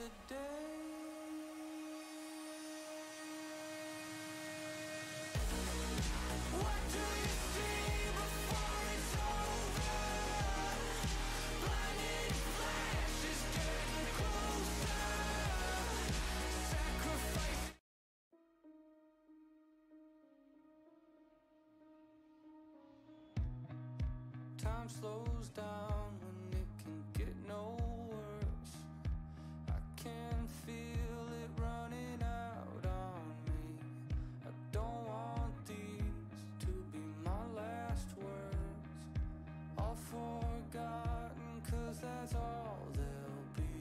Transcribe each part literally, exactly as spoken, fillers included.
the day. Time slows down when it can get no worse. I can feel it running out on me. I don't want these to be my last words, all forgotten, cause that's all they'll be.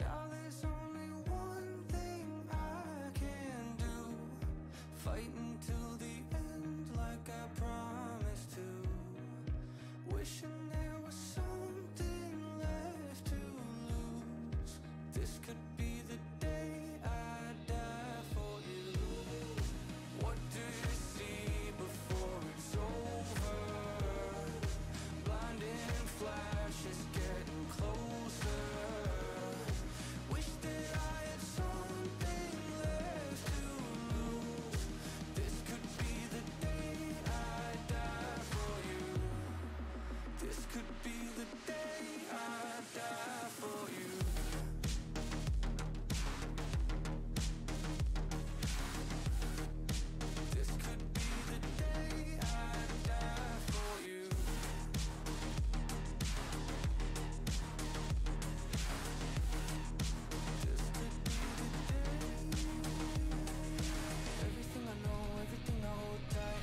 Now there's only one thing I can do, fight until the end like I promised to. Wishing there was something left to lose. This could be the day I die for you. What do you see before it's over? Blinding flashes getting closer. Wish that I had something left to lose. This could be the day I die for you. This could be the day I die for you. This could be the day I die for you. This could be the day. Everything I know, everything I hold tight.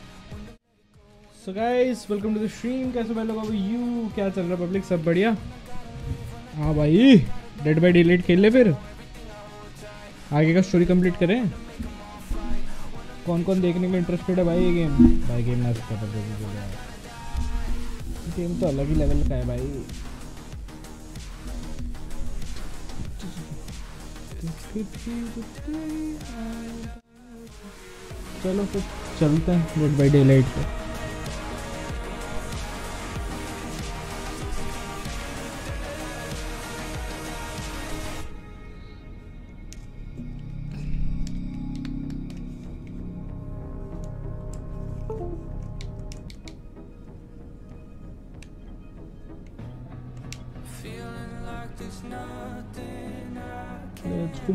So guys, welcome to the stream. कैसे भाई लोग, अब you क्या चल रहा है? Public सब बढ़िया? हाँ भाई, डेड बाय डेलाइट खेल ले, फिर आगे का स्टोरी कंप्लीट करें। कौन कौन देखने में इंटरेस्टेड है भाई ये गेम? भाई गेम ना सकता है, गेम तो अलग ही लेवल का है भाई। चलो फिर चलते हैं डेड बाय डेलाइट पे।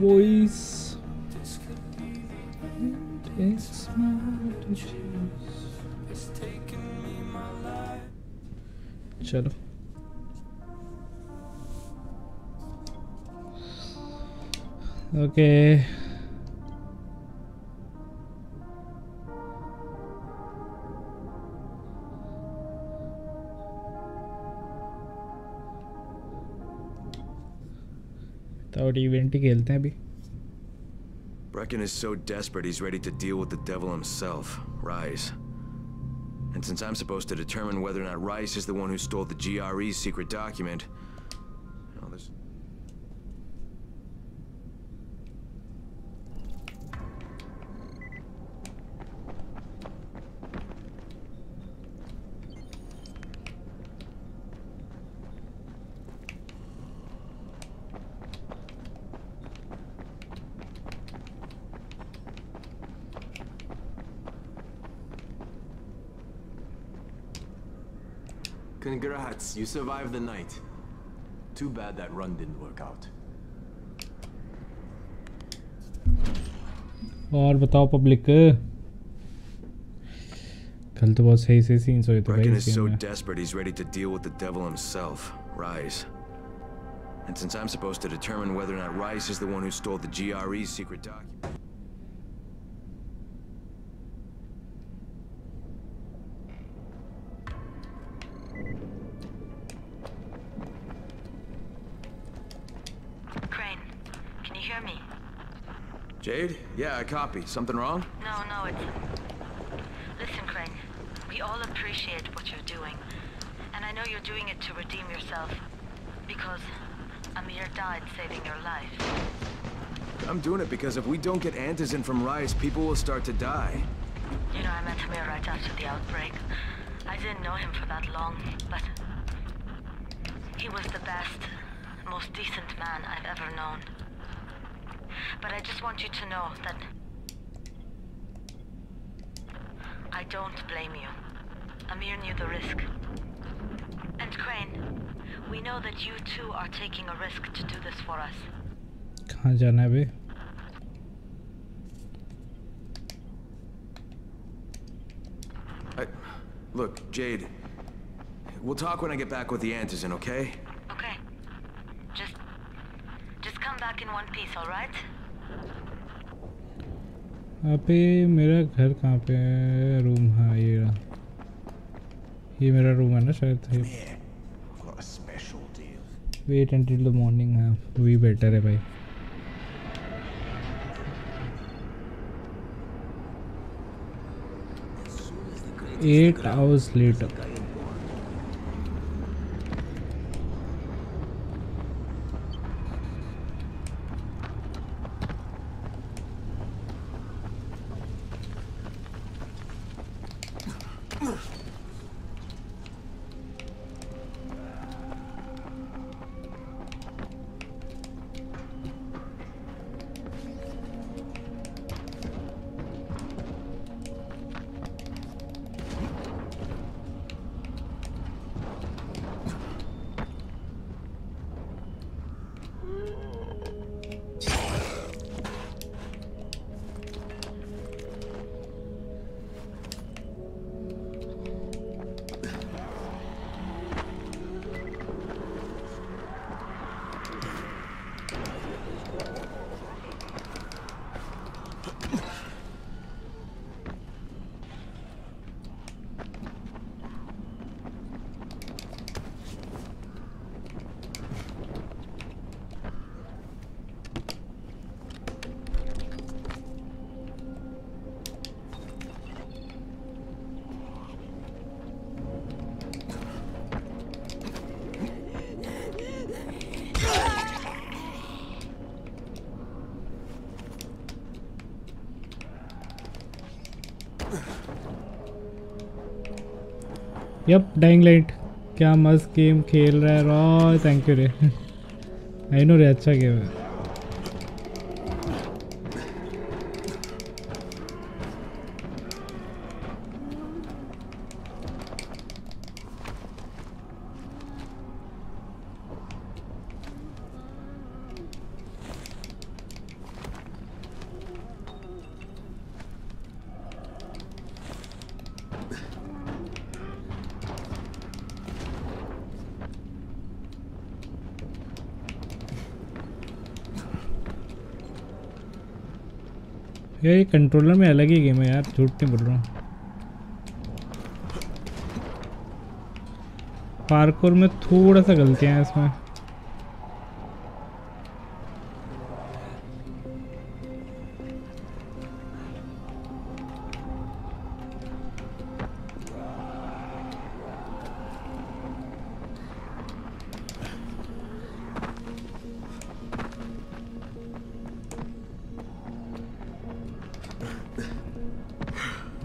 Boys, this could be the day. It's not a choice. It's taken me my life. चलो ओके, इवेंट ही खेलते हैं अभी। Brecken is so desperate he's ready to deal with the devil himself, Rais. And since I'm supposed to determine whether or not Rais is the one who stole the G R E secret document, you know, there's... Congrats, you survived the night. Too bad that run didn't work out. और बताओ public, कल तो बहुत सही से scenes हुए थे भाई। Brecken is so desperate he's ready to deal with the devil himself, Rais. And since I'm supposed to determine whether or not Rais is the one who stole the G R E secret document. Jade? Yeah, I copy. Something wrong? No, no, it's... Listen, Crane, we all appreciate what you're doing. And I know you're doing it to redeem yourself. Because Amir died saving your life. I'm doing it because if we don't get Antizin from Rais, people will start to die. You know, I met Amir right after the outbreak. I didn't know him for that long, but... he was the best, most decent man I've ever known. But I just want you to know that I don't blame you. Amir knew the risk. And Crane, we know that you too are taking a risk to do this for us. कहाँ जाना है बे? Look, Jade, we'll talk when I get back with the Antizin, okay? Okay. Just... just come back in one piece, alright? अबे मेरा घर कहाँ पे है? Room, हाँ ये रहा. ये मेरा room है ना शायद. I've got a special deal. Wait until the morning, हाँ. We better है भाई. Eight hours later. Yep, Dying Light. क्या मस्त गेम खेल रहा है रॉय. थैंक यू रे. आई नो रे अच्छा गेम है. ये कंट्रोलर में अलग ही गेम है यार. झूठ नहीं बोल रहा हूँ. पार्कोर में थोड़ा सा गलतियाँ हैं इसमें.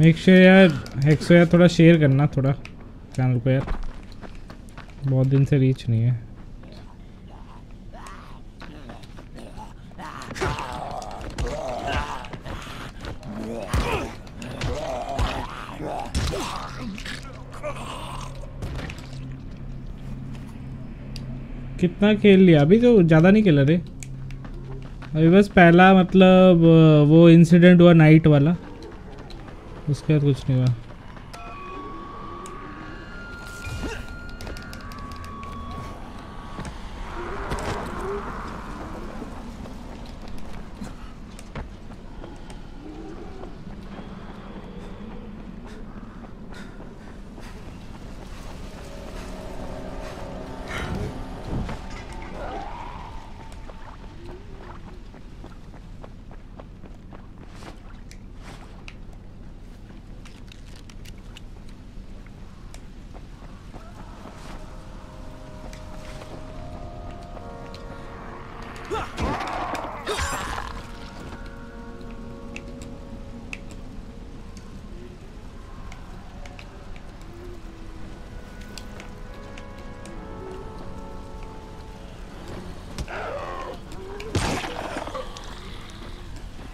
एक शेयर यार हेक्सो यार थोड़ा शेयर करना थोड़ा चैनल को यार. बहुत दिन से रीच नहीं है. कितना खेल लिया अभी तो ज़्यादा नहीं खेला रे अभी. बस पहला मतलब वो इंसिडेंट हुआ नाइट वाला. उसके बाद कुछ नहीं हुआ.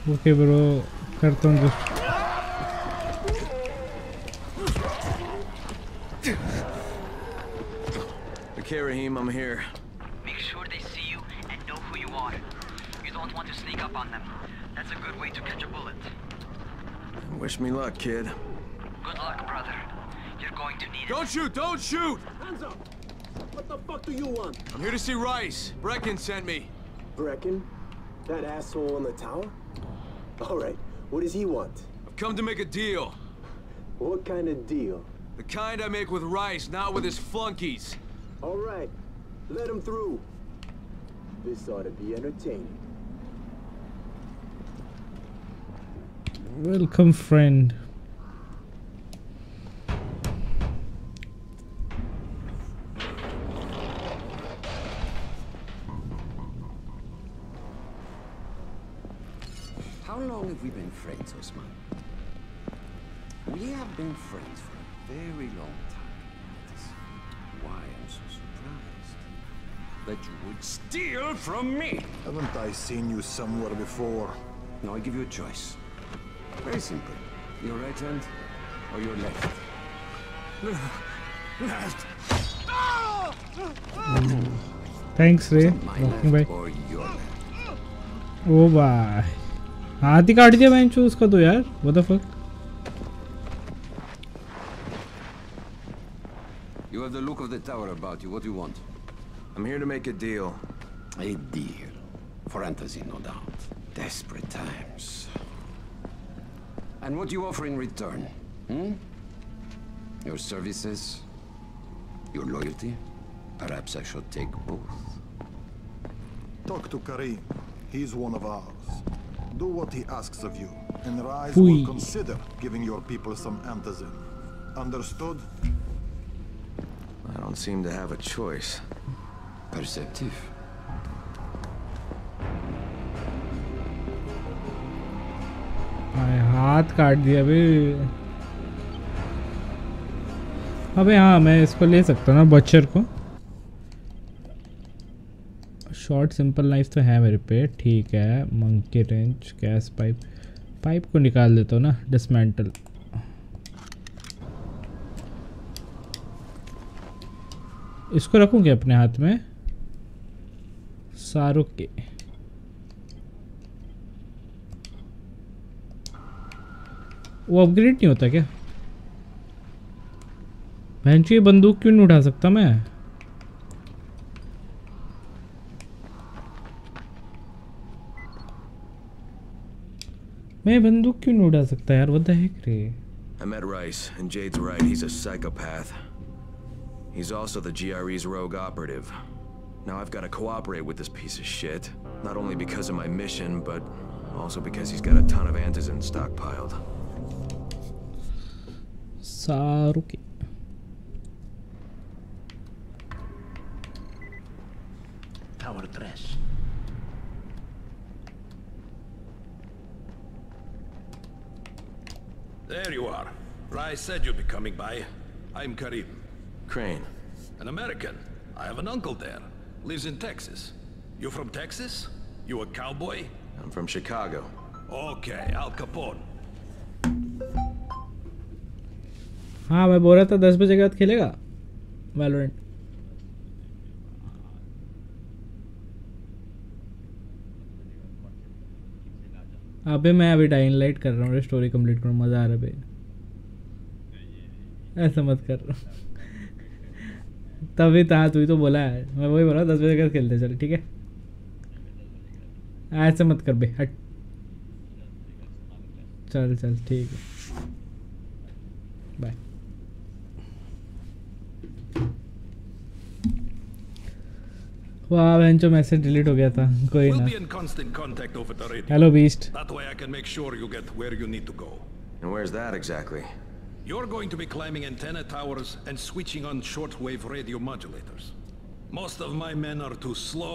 O quebrou o cartão dos... Okay, Rahim, I'm here. Make sure they see you and know who you are. You don't want to sneak up on them. That's a good way to catch a bullet. Wish me luck, kid. Good luck, brother. You're going to need it. Don't shoot! Don't shoot! Hands up! What the fuck do you want? I'm here to see Rais. Brecken sent me. Brecken? That asshole in the tower? Alright, what does he want? I've come to make a deal. What kind of deal? The kind I make with Rais, not with his flunkies. Alright, let him through. This ought to be entertaining. Welcome, friend. How long have we been friends, Osman? We have been friends for a very long time. That's why I'm so surprised that you would steal from me. Haven't I seen you somewhere before? Now I give you a choice. Very simple. Your right hand or your left? Left. Thanks, Ray. Walking by. Oh bye. हाथ ही काट दिया मैंने choose कर दो यार what the fuck. You have the look of the tower about you. What do you want? I'm here to make a deal. A deal. For Antizin, no doubt. Desperate times. And what do you offer in return? Hmm? Your services? Your loyalty? Perhaps I should take both. Talk to Karim. He's one of ours. Do what he asks of you, and Rais will consider giving your people some Antizin. Understood? I don't seem to have a choice. Perceptive. हाथ काट दिया अबे अबे हाँ मैं इसको ले सकता हूँ ना बच्चर को शॉर्ट सिंपल नाइफ तो है मेरे पे ठीक है monkey wrench gas pipe pipe को निकाल देता हूँ ना डिसमेंटल इसको रखूँगी अपने हाथ में सारों के वो अपग्रेड नहीं होता क्या भैंचो ये बंदूक क्यों नहीं उठा सकता मैं मैं बंदूक क्यों नहीं उठा सकता यार what the heck रे I met Rais and Jade's right he's a psychopath he's also the G R E's rogue operative now I've got to cooperate with this piece of shit not only because of my mission but also because he's got a ton of Antizin stockpiled. Saruki. Tower tres. There you are. Rais said you'd be coming by. I'm Karim. Crane. An American. I have an uncle there. Lives in Texas. You from Texas? You a cowboy? I'm from Chicago. Okay, Al Capone. हाँ मैं बोल रहा था दस बजे के बाद खेलेगा वैलोरेंट अबे मैं अभी डाइन लाइट कर रहा हूँ स्टोरी कंप्लीट करूँ मजा आ रहा है भाई ऐसा मत कर तभी हाँ तू ही तो बोला है मैं वही बोला दस बजे के बाद खेलते चल ठीक है ऐसा मत कर भाई हट चल चल ठीक है बाय वाह बेंचो मैसेज डिलीट हो गया था कोई ना hello beast that way I can make sure you get where you need to go and where is that exactly you are going to be climbing antenna towers and switching on short wave radio modulators most of my men are too slow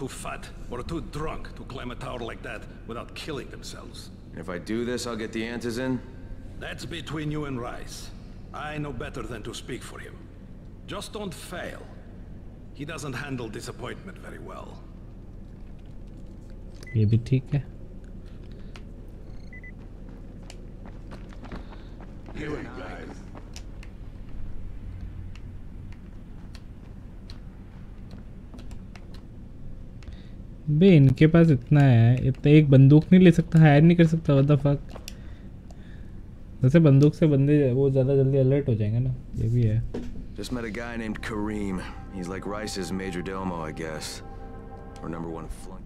too fat or too drunk to climb a tower like that without killing themselves if I do this I will get the Antizin. That's between you and Rais. I know better than to speak for him. Just don't fail. He doesn't handle disappointment very well. ये भी ठीक है. you and I. बे इनके पास इतना है इतना एक बंदूक नहीं ले सकता हायर नहीं कर सकता what the fuck जैसे बंदूक से बंदे वो ज़्यादा जल्दी अलर्ट हो जाएंगे ना ये भी है Just met a guy named Karim. He's like Rice's major domo, I guess, or number one flunk.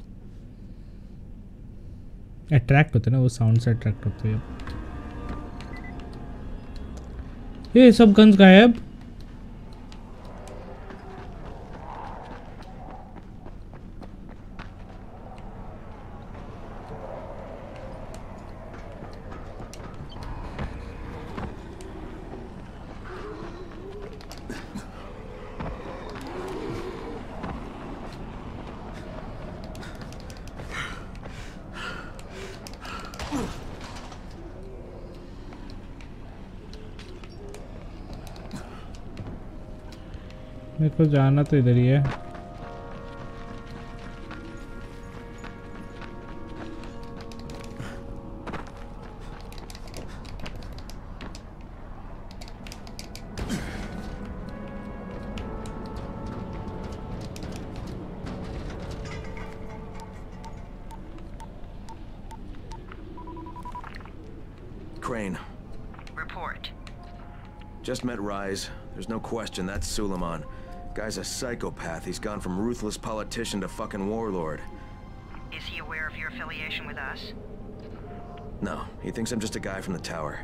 Attract होते हैं ना वो sound से attract होते हैं ये सब guns गायब तो जाना तो इधर ही है Crane. Report. Just met Rais. There's no question that's Suleiman. Guy's a psychopath. He's gone from ruthless politician to fucking warlord. Is he aware of your affiliation with us? No. He thinks I'm just a guy from the tower.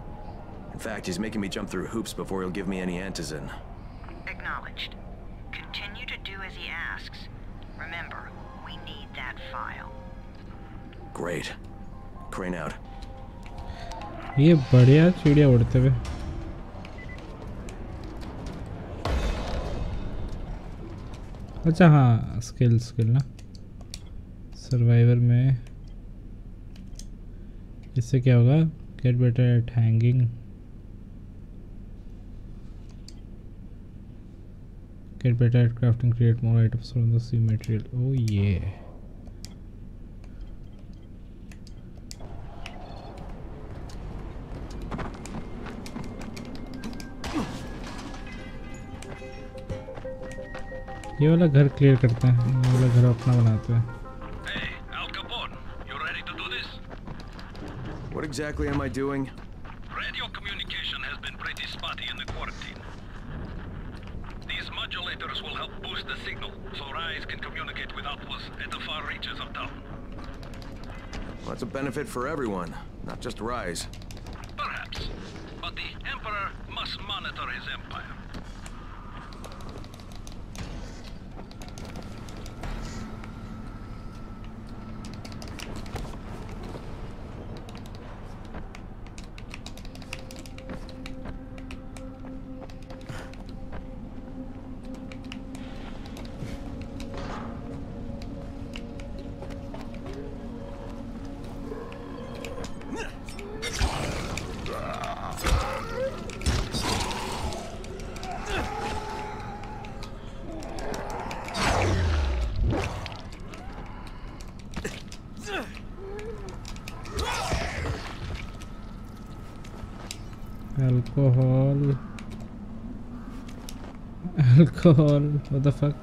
In fact, he's making me jump through hoops before he'll give me any Antizin. Acknowledged. Continue to do as he asks. Remember, we need that file. Great. Crane out. ये बढ़िया चिड़िया उड़ते हुए अच्छा हाँ skill skill ना survivor में इससे क्या होगा get better at hanging get better at crafting create more items from the sea material ओ ये ये वाला घर क्लियर करते हैं ये वाला घर अपना बनाते हैं Hey, Al Capone, you ready to do this? What exactly am I doing? Radio communication has been pretty spotty in the quarantine. These modulators will help boost the signal so Rais can communicate with outposts at the far reaches of town. Well, that's a benefit for everyone, not just Rais. Perhaps, but the Emperor must monitor his empire. Alcohol. Alcohol. What the fuck?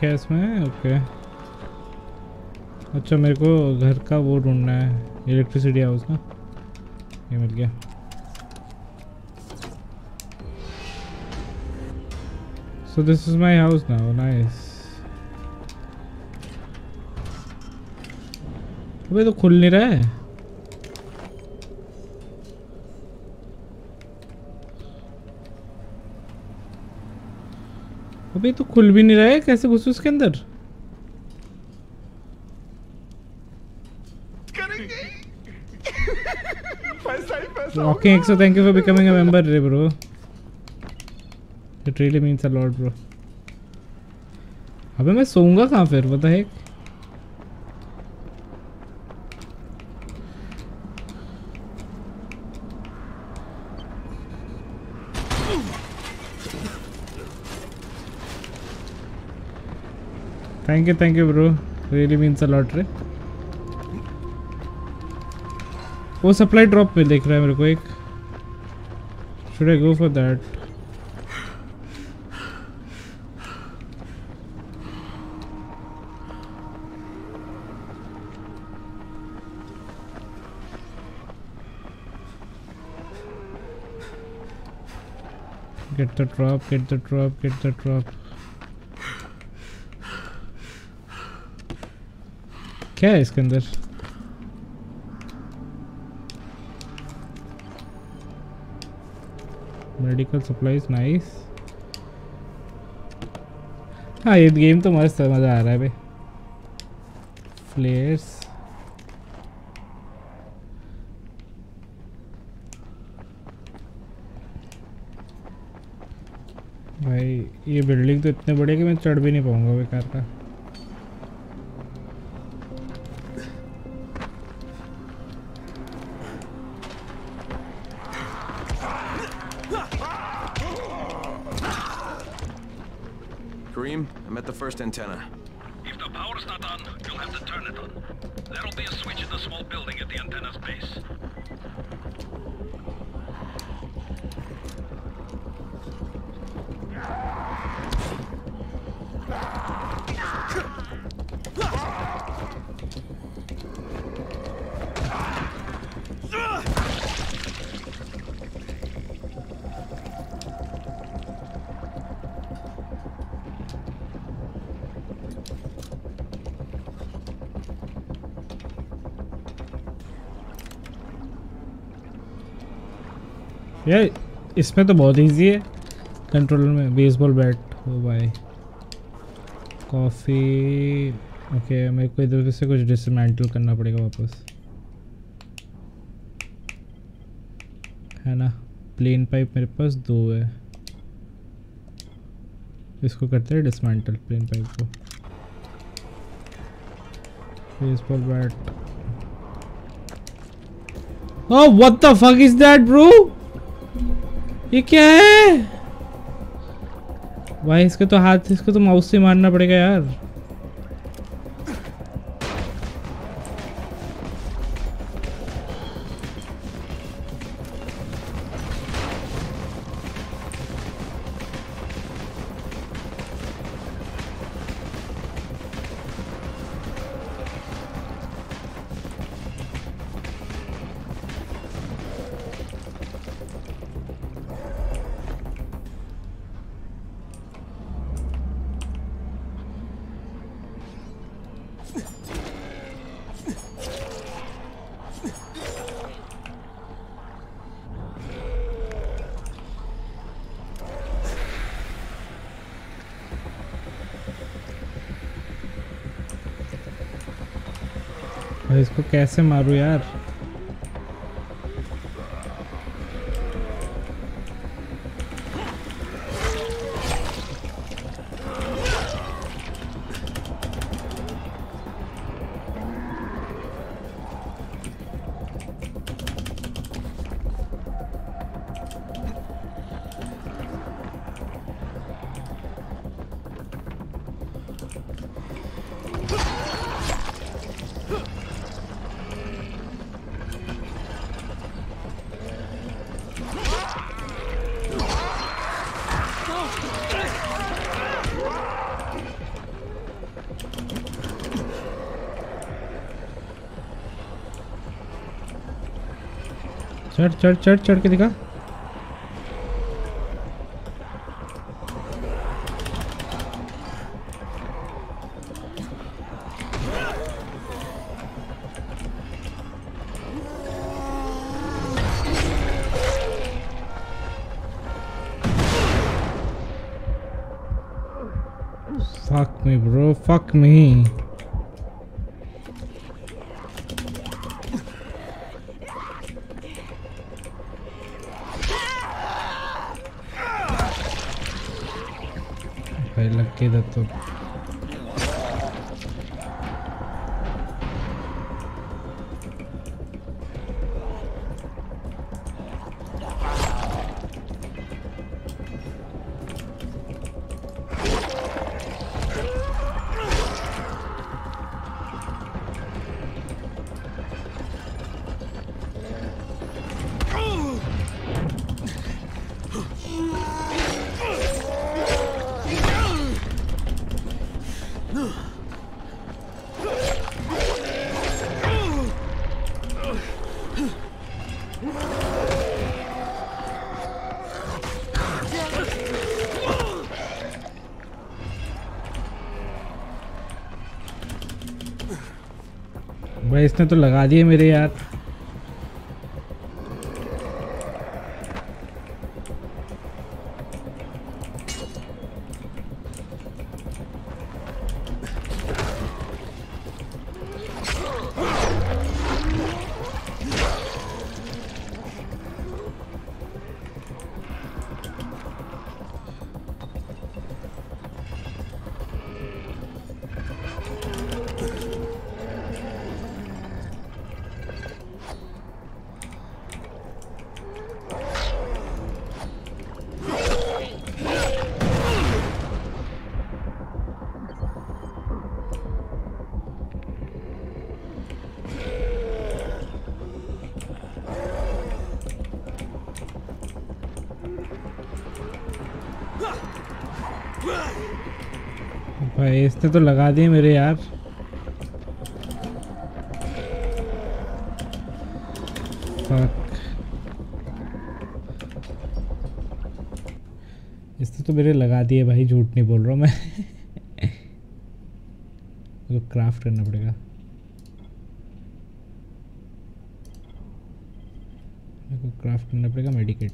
क्या इसमें okay अच्छा मेरे को घर का वो ढूंढना है इलेक्ट्रिसिटी हाउस ना ये मिल गया so this is my house now nice अबे तो खुल नहीं रहा है अबे तो खुल भी नहीं रहा है कैसे घुसूं इसके अंदर Okay, so thank you for becoming a member, bro. It really means a lot, bro. अबे मैं सोऊंगा कहाँ फिर पता है? Thank you, thank you, bro. Really means a lot, right? वो supply drop पे देख रहा है मेरे को एक. Should I go for that? Get the drop, get the drop, get the drop. क्या है इसके अंदर? Medical supplies, nice. हाँ ये गेम तो मस्त है, मजा आ रहा है भाई. Flares. भाई ये बिल्डिंग तो इतने बड़े कि मैं चढ़ भी नहीं पाऊंगा बेकार का. Karim, I'm at the first antenna. If the power's not on, you'll have to turn it on. There'll be a switch in the small building at the antenna's base. यार इसमें तो बहुत इजी है कंट्रोलर में. Baseball bat हो भाई. Coffee okay. मेरे को इधर से कुछ डिसमेंटल करना पड़ेगा वापस है ना. प्लेन पाइप मेरे पास दो है. इसको करते हैं डिसमेंटल प्लेन पाइप को. Baseball bat. Oh what the fuck is that bro. ये क्या है भाई. इसके तो हाथ इसको तो माउस से मारना पड़ेगा यार. इसको कैसे मारूं यार. चढ़ चढ़ चढ़ चढ़ के दिखा. Fuck me, bro. Fuck me. okay, that's okay. इसने तो लगा दिए मेरे यार. इसने तो लगा दिए मेरे यार. इसने तो मेरे लगा दिए भाई, झूठ नहीं बोल रहा हूँ मैं. तो क्राफ्ट करना पड़ेगा. मेरे को क्राफ्ट करना पड़ेगा मेडिकेट.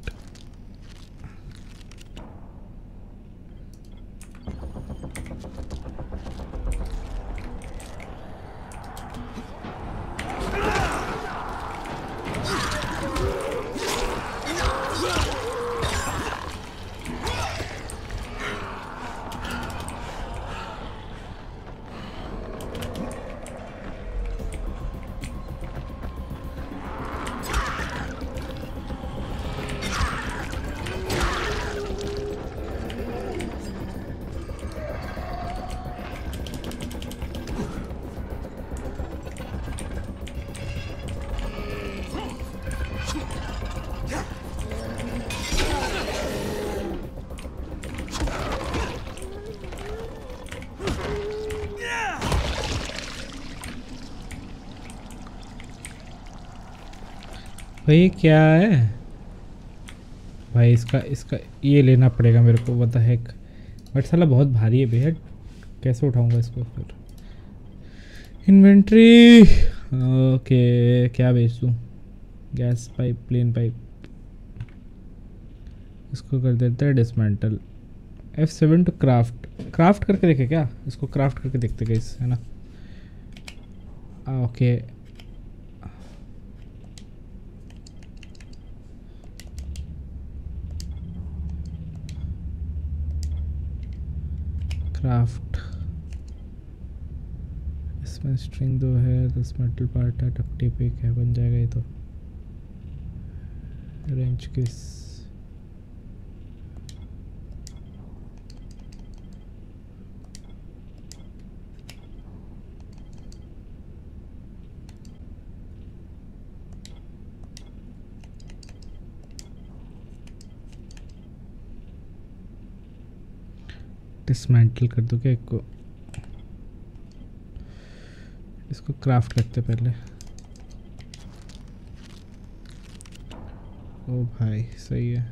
ये क्या है भाई, इसका इसका ये लेना पड़ेगा मेरे को. पता है बट साला बहुत भारी है बेहद, कैसे उठाऊंगा इसको. फिर इन्वेंट्री ओके क्या बेच दूँ. गैस पाइप, प्लेन पाइप, इसको कर देते हैं dismantle. F seven to craft. Craft करके देखे क्या इसको, क्राफ्ट करके देखते क्या इस, है ना. ओके क्राफ्ट, इसमें स्ट्रिंग दो है, दस मेटल पार्ट है, टपटी पिक है, बन जाएगा ये तो. रेंज किस डिसमेंटल कर दो क्या एक को. इसको क्राफ्ट करते पहले. ओ भाई सही है.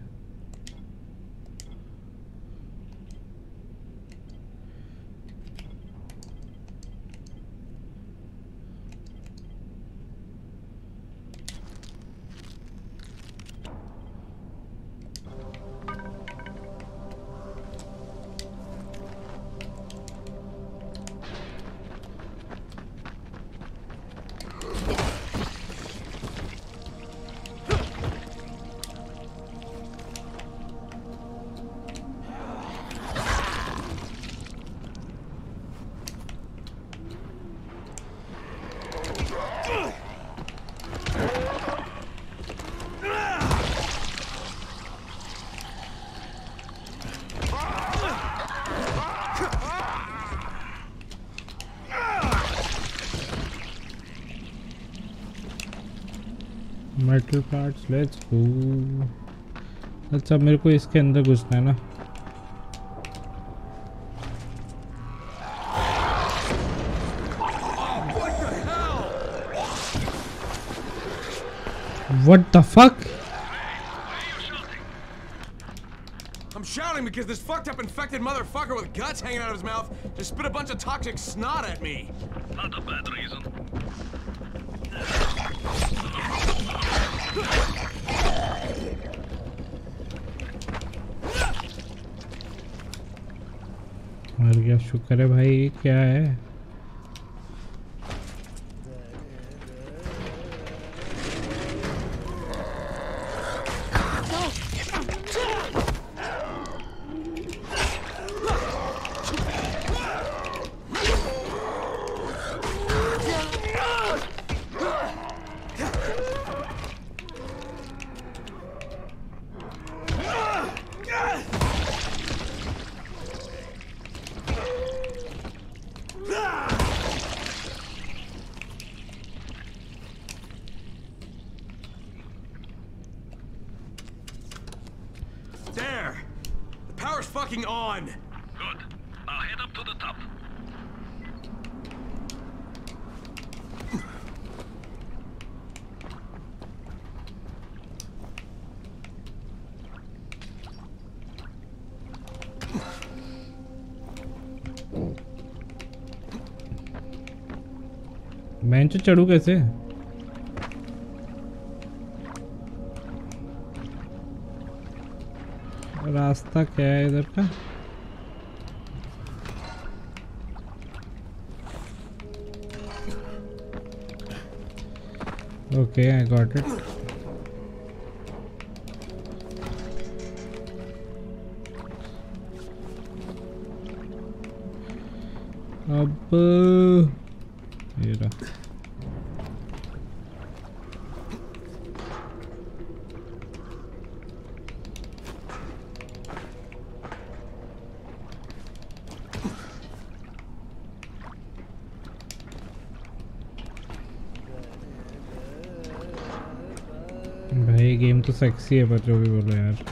Metal parts let's go. अच्छा मेरे को इसके अंदर घुसना है ना। What the fuck? I'm shouting because this fucked up infected motherfucker with guts hanging out of his mouth just spit a bunch of toxic snot at me. Not a bad reason. मर गया शुक्र है भाई क्या है? चढ़ू कैसे रास्ता क्या है इधर का ओके आई गॉट इट अब ये रहा सेक्सी है पर जो भी बोलो यार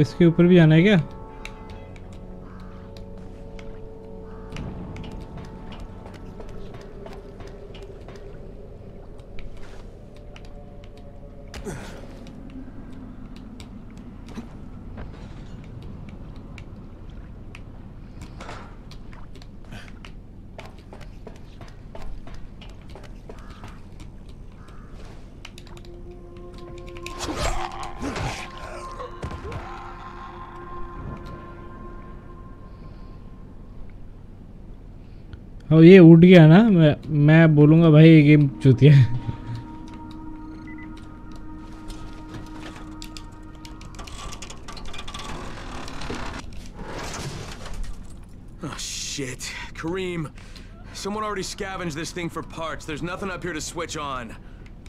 इसके ऊपर भी आना है क्या और ये उठ गया ना मैं मैं बोलूँगा भाई ये गेम चूतिया है Oh shit, Karim, someone already scavenged this thing for parts. There's nothing up here to switch on.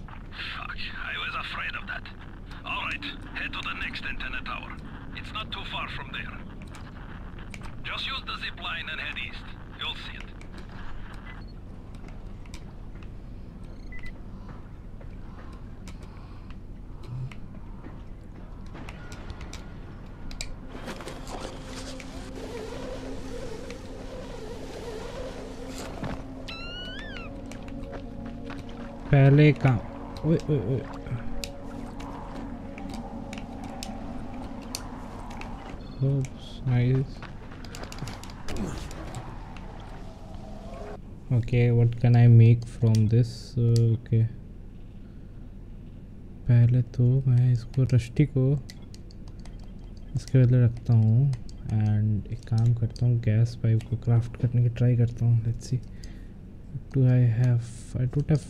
Fuck, I was afraid of that. All right, head to the next antenna tower. It's not too far from there. Just use the zip line and head east. You'll see it. पहले काम ओए ओए ओए nice Okay, what can I make from this? uh, okay, पहले तो मैं इसको rusty को इसके बदले रखता हूँ एंड एक काम करता हूँ, गैस पाइप को क्राफ्ट करने की ट्राई करता हूँ. Let's see, do I have, I don't have.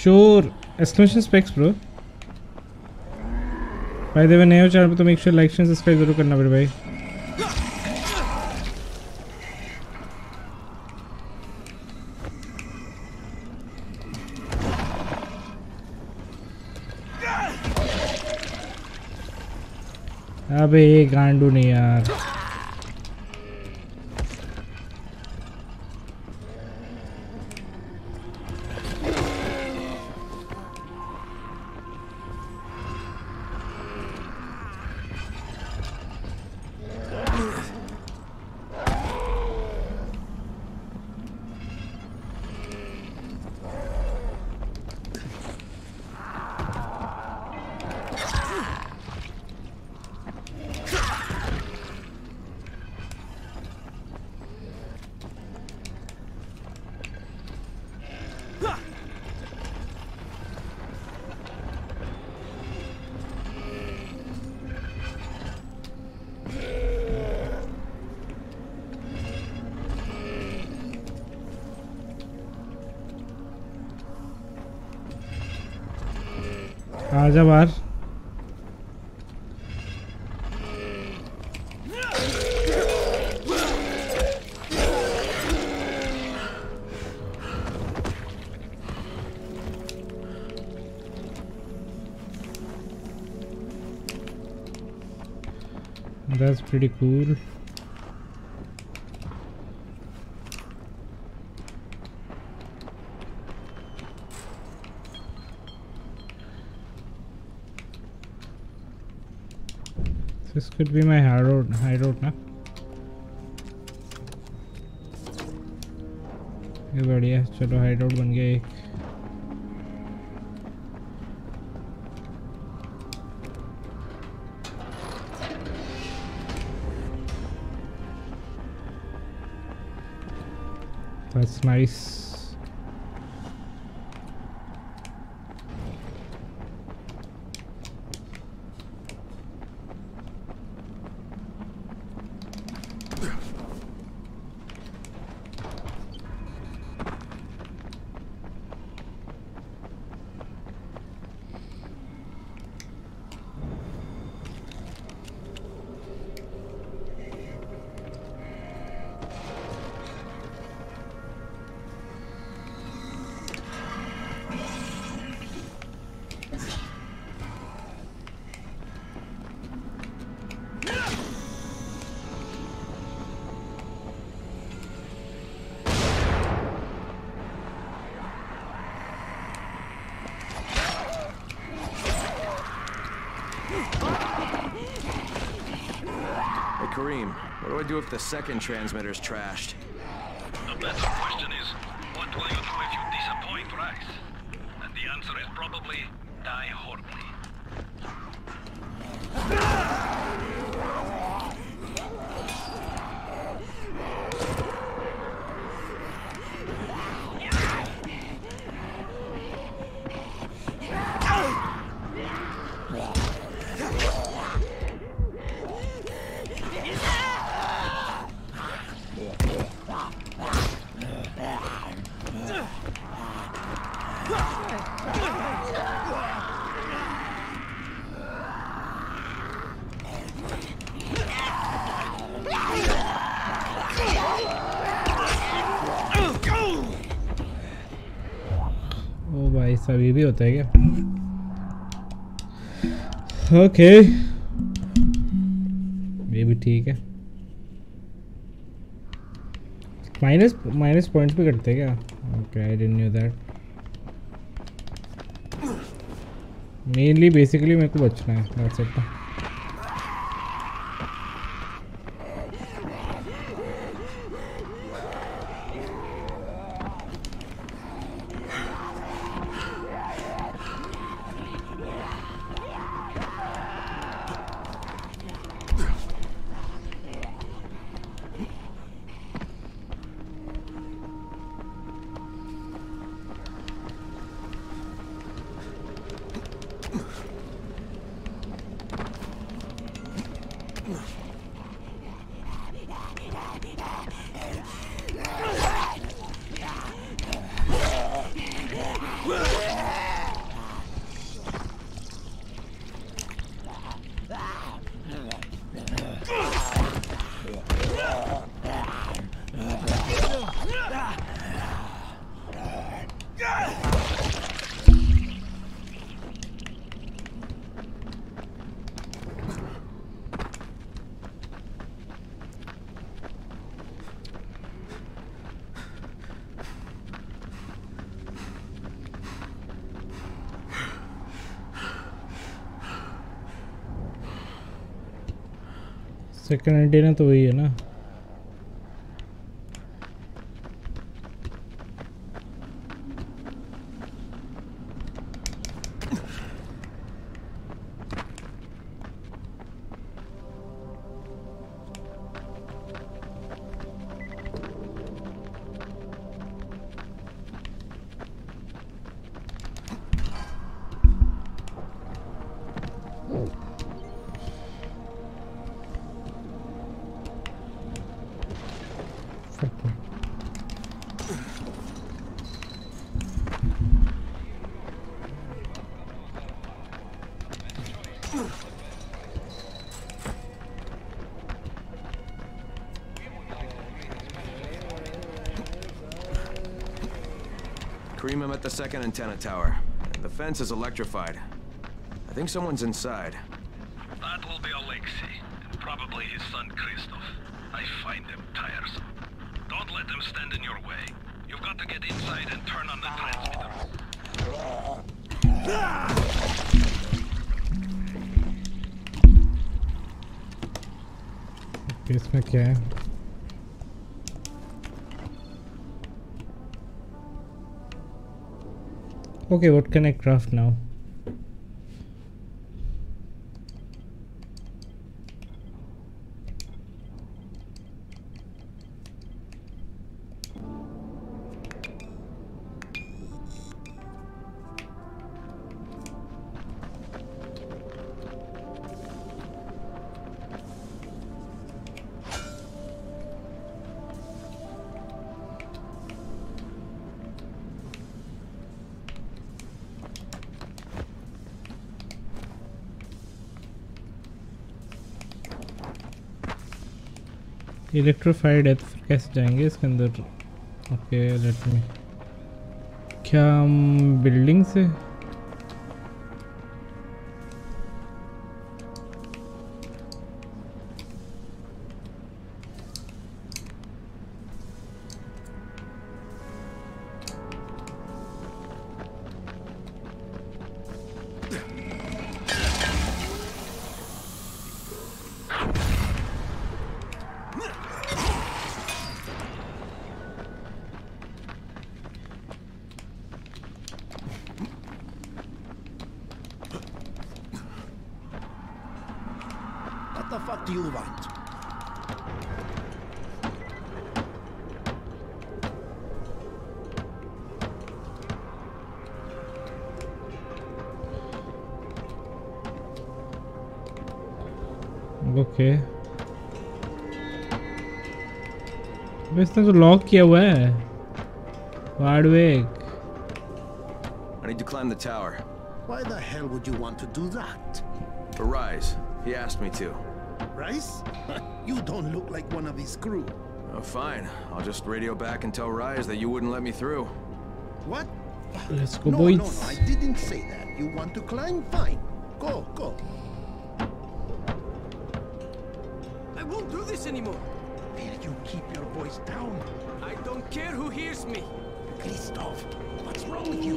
Sure, exclamation specs bro. By the way, नए हो चैनल पे तो make sure like and subscribe जरूर करना मेरे भाई. अबे ये गांडू नहीं यार. आजा बाहर. That's pretty cool. This could be my high road, high road na? ये बढ़िया, चलो high road बन गया एक. That's nice. Karim, what do I do if the second transmitter's trashed? The better question is, what will you do if you disappoint Rais? And the answer is probably, die horribly. A biblioteca. Okay. ये ठीक है. Minus minus points पे करते क्या? Okay, I didn't know that. Mainly basically मेरे को बचना है. That's it. सेकंड एंटीना तो वही है ना at the second antenna tower. The fence is electrified. I think someone's inside. That will be Alexei, and probably his son Christoph. I find them tiresome. Don't let them stand in your way. You've got to get inside and turn on the transmitter. इसमें क्या है? Okay, what can I craft now? इलेक्ट्रोफाइड है तो फिर कैसे जाएंगे इसके अंदर? ओके लेट मी, क्या हम बिल्डिंग से? What the fuck do you want? Okay okay. इसने तो लॉक किया हुआ है वार्डवेक. I need to climb the tower. Why the hell would you want to do that? For Rais. He asked me to. Rais? You don't look like one of his crew. Oh, fine. I'll just radio back and tell Rais that you wouldn't let me through. What? Let's go, no, boys. No, no, I didn't say that. You want to climb? Fine. Go, go. Won't do this anymore. Will you keep your voice down? I don't care who hears me. Christoph, what's wrong with you?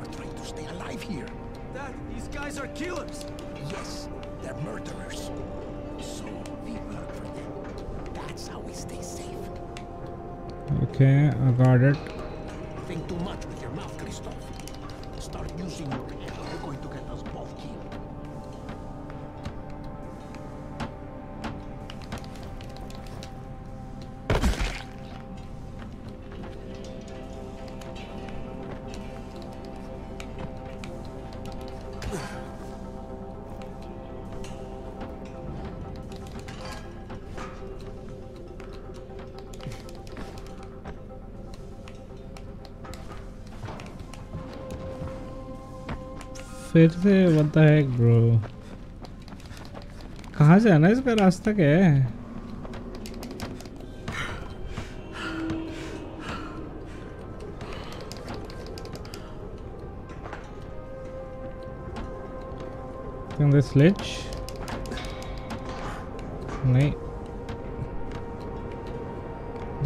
We're trying to stay alive here. Dad, these guys are killers. Yes, they're murderers. So we work for them. That's how we stay safe. Okay, I got it. Think too much with your mouth, Christoph. Start using your head. You're going to get us both killed. फिर से what the heck bro, कहाँ से आना, इसका रास्ता क्या है? स्लिच नहीं,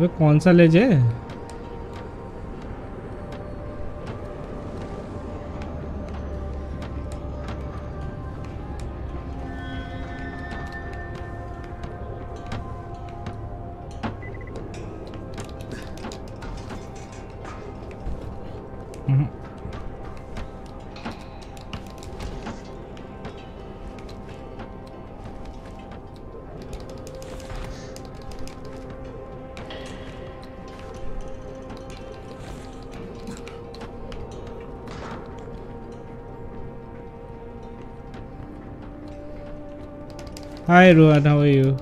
वो कौन सा लेज है? Hi Ruan, how are you?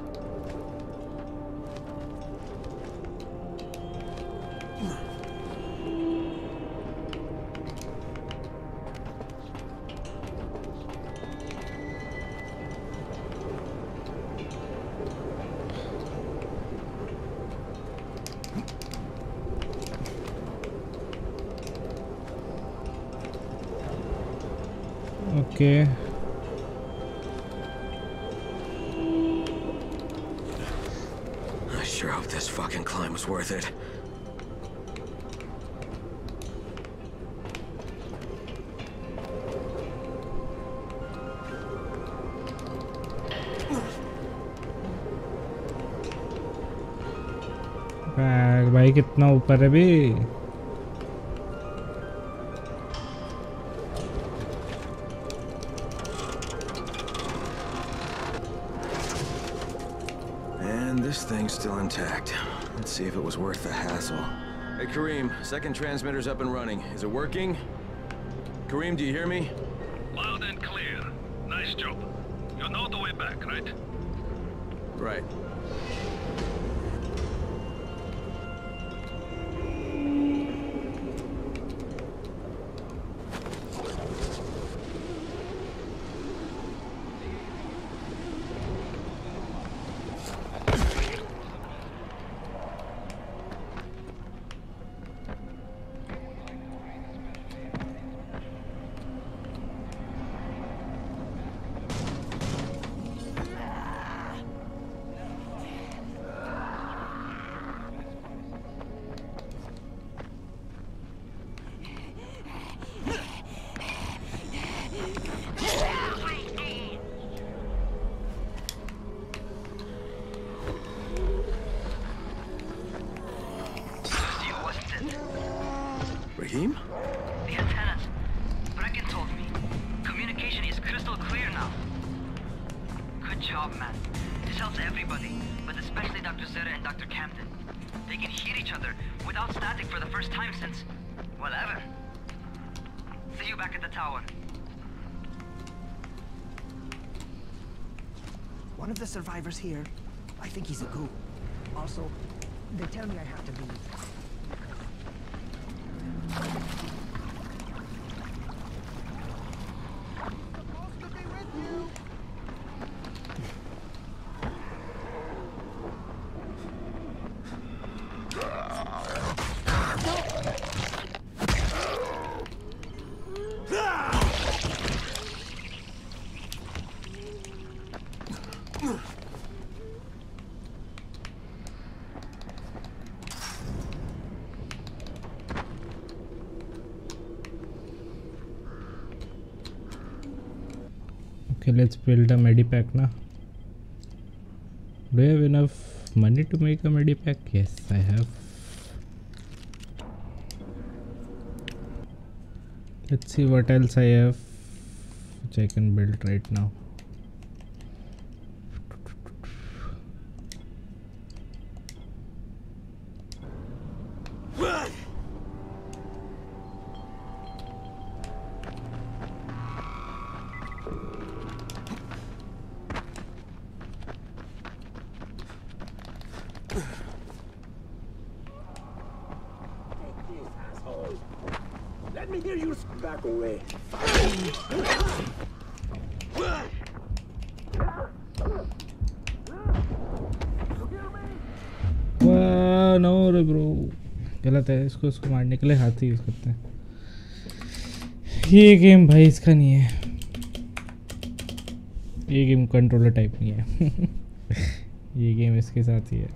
Okay. Worth it. भाई भाई कितना ऊपर है भी. And this thing's still intact. Let's see if it was worth the hassle. Hey Karim, second transmitter's up and running. Is it working? Karim, do you hear me? Loud and clear. Nice job. You know the way back, right? Right. job, man. This helps everybody, but especially Doctor Zara and Doctor Camden. They can hear each other without static for the first time since, well, ever. See you back at the tower. One of the survivors here, I think he's a ghoul. Also, they tell me I have to leave. Let's build a medipack now. Do I have enough money to make a medipack? Yes, I have. Let's see what else I have which I can build right now. इसको इसको मारने के लिए हाथ ही use करते हैं। ये game भाई इसका नहीं है, ये गेम कंट्रोलर टाइप नहीं है। ये गेम इसके साथ ही है।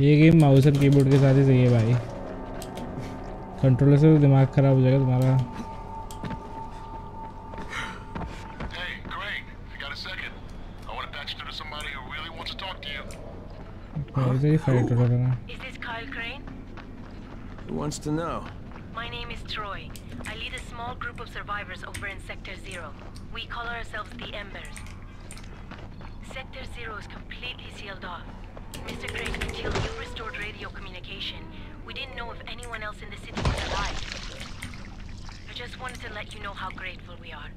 ये गेम माउस और कीबोर्ड के साथ ही सही है भाई, कंट्रोलर से दिमाग खराब हो जाएगा तुम्हारा। Hey, Crane, you got a second? I want to patch through to somebody who really wants to talk to you. Is this Kyle Crane? Who wants to know? My name is Troy. I lead a small group of survivors over in Sector Zero. We call ourselves the Embers. Sector Zero is completely sealed off. Mister Crane, until you restored radio communication, we didn't know if anyone else in the city was alive. I just wanted to let you know how grateful we are.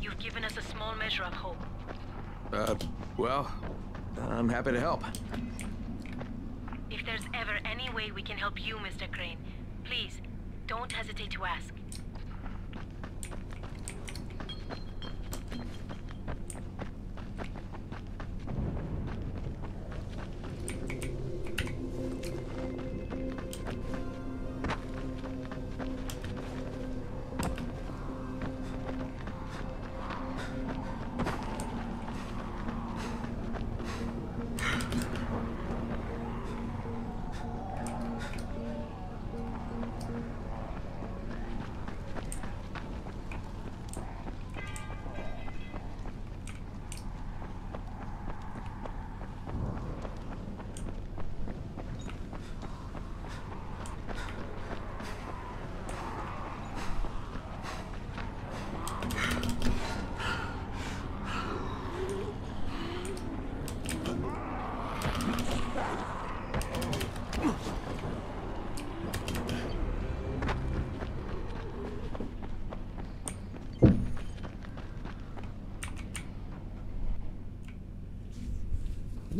You've given us a small measure of hope. Uh, well, I'm happy to help. If there's ever any way we can help you, Mister Crane, please, don't hesitate to ask.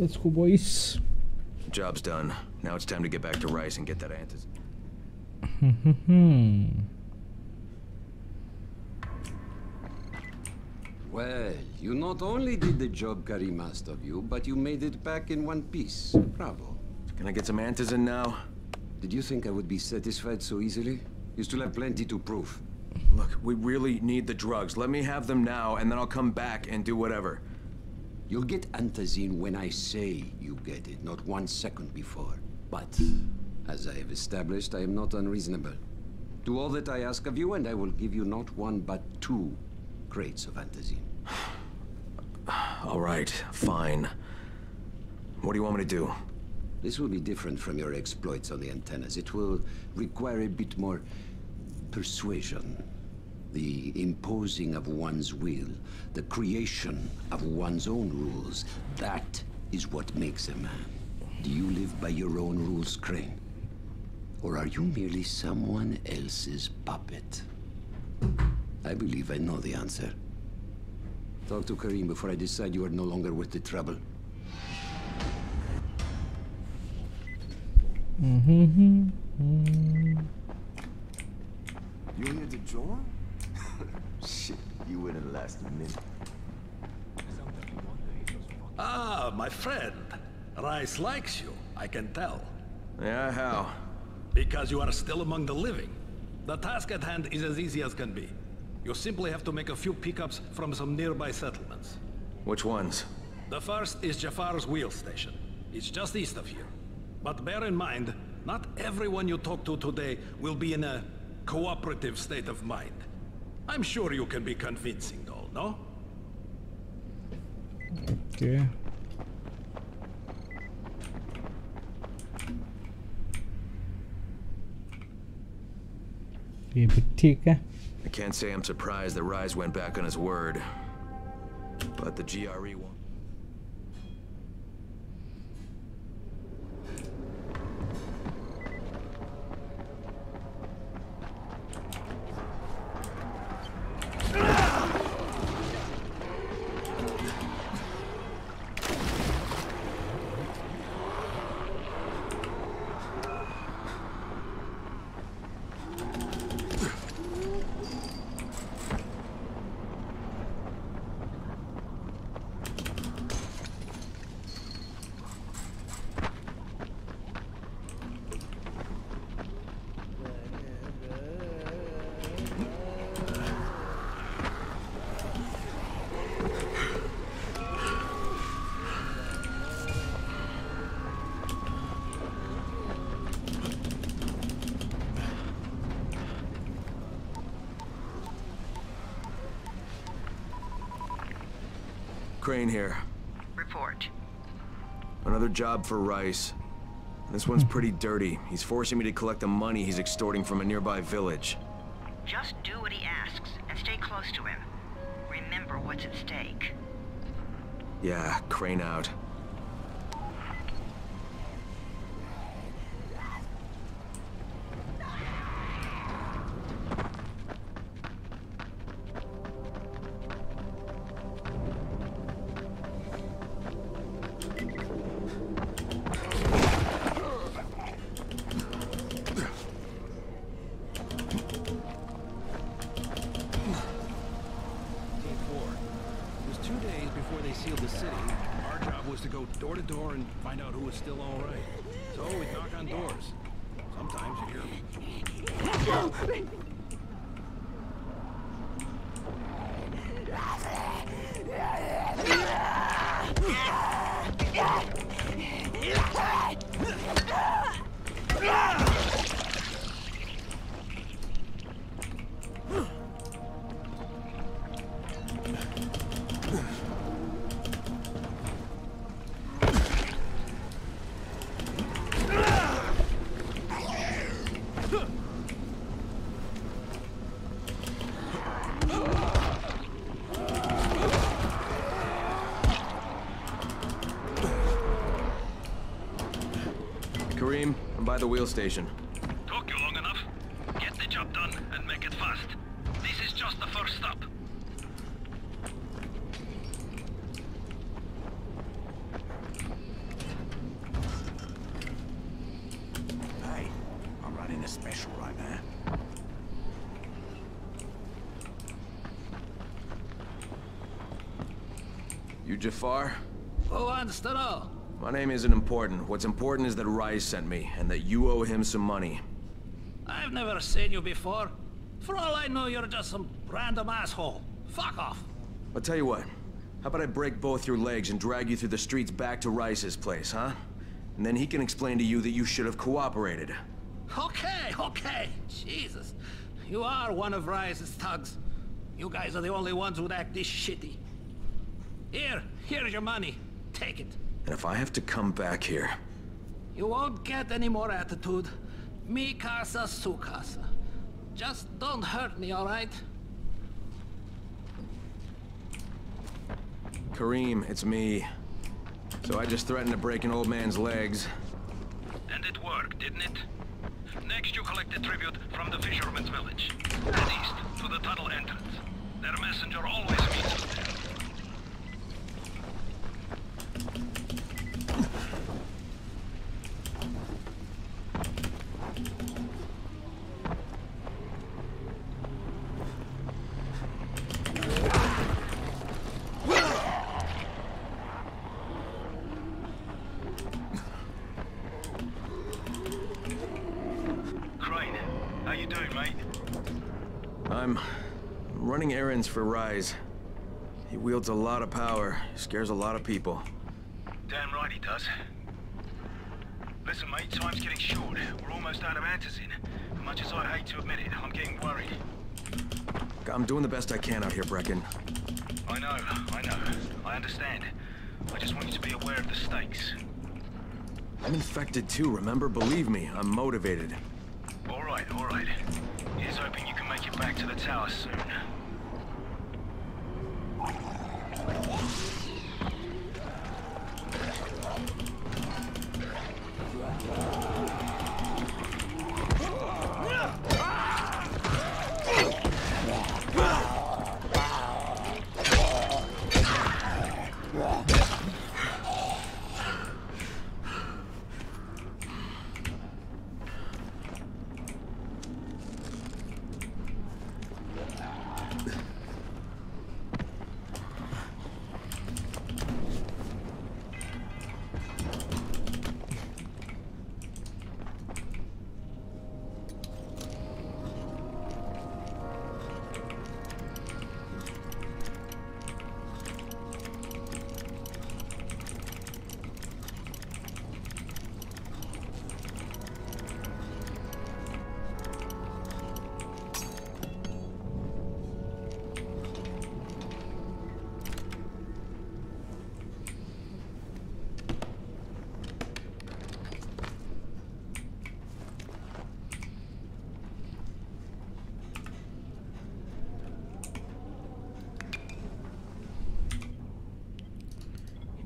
Let's go, boys. Job's done. Now it's time to get back to Rais and get that Antizin. Well, you not only did the job Karim asked of you, but you made it back in one piece. Bravo. Can I get some Antizin now? Did you think I would be satisfied so easily? You still have plenty to prove. Look, we really need the drugs. Let me have them now, and then I'll come back and do whatever. You'll get Antizin when I say you get it, not one second before. But, as I have established, I am not unreasonable. Do all that I ask of you, and I will give you not one, but two crates of Antizin. All right, fine. What do you want me to do? This will be different from your exploits on the antennas. It will require a bit more persuasion. The imposing of one's will, the creation of one's own rules, that is what makes a man. Do you live by your own rules, Crane? Or are you merely someone else's puppet? I believe I know the answer. Talk to Karim before I decide you are no longer with the trouble. Mm-hmm. Mm. You wanted to join? Shit, you wouldn't last a minute. Ah, my friend. Rais likes you, I can tell. Yeah, how? Because you are still among the living. The task at hand is as easy as can be. You simply have to make a few pickups from some nearby settlements. Which ones? The first is Jafar's wheel station. It's just east of here. But bear in mind, not everyone you talk to today will be in a cooperative state of mind. I'm sure you can be convincing though, no? Okay. I can't say I'm surprised that Rais went back on his word. But the G R E won't. Crane here. Report. Another job for Rais. This one's pretty dirty. He's forcing me to collect the money he's extorting from a nearby village. Just do what he asks and stay close to him. Remember what's at stake. Yeah, Crane out. By the wheel station. Took you long enough. Get the job done and make it fast. This is just the first stop. Hey, I'm running a special right now. You Jafar? Who wants to know? My name isn't important. What's important is that Rais sent me, and that you owe him some money. I've never seen you before. For all I know, you're just some random asshole. Fuck off. I'll tell you what. How about I break both your legs and drag you through the streets back to Rice's place, huh? And then he can explain to you that you should have cooperated. Okay, okay. Jesus. You are one of Rice's thugs. You guys are the only ones who'd act this shitty. Here, here's your money. Take it. And if I have to come back here... You won't get any more attitude. Mi casa, su casa. Just don't hurt me, all right? Karim, it's me. So I just threatened to break an old man's legs. And it worked, didn't it? Next you collect a tribute from the fisherman's village. Head east, to the tunnel entrance. Their messenger always meets you there. For Rais. He wields a lot of power, scares a lot of people. Damn right he does. Listen, mate, time's getting short. We're almost out of Antizin. Much as I hate to admit it, I'm getting worried. I'm doing the best I can out here, Brecken. I know, I know. I understand. I just want you to be aware of the stakes. I'm infected too, remember? Believe me, I'm motivated. Alright, alright. Here's hoping you can make it back to the tower soon.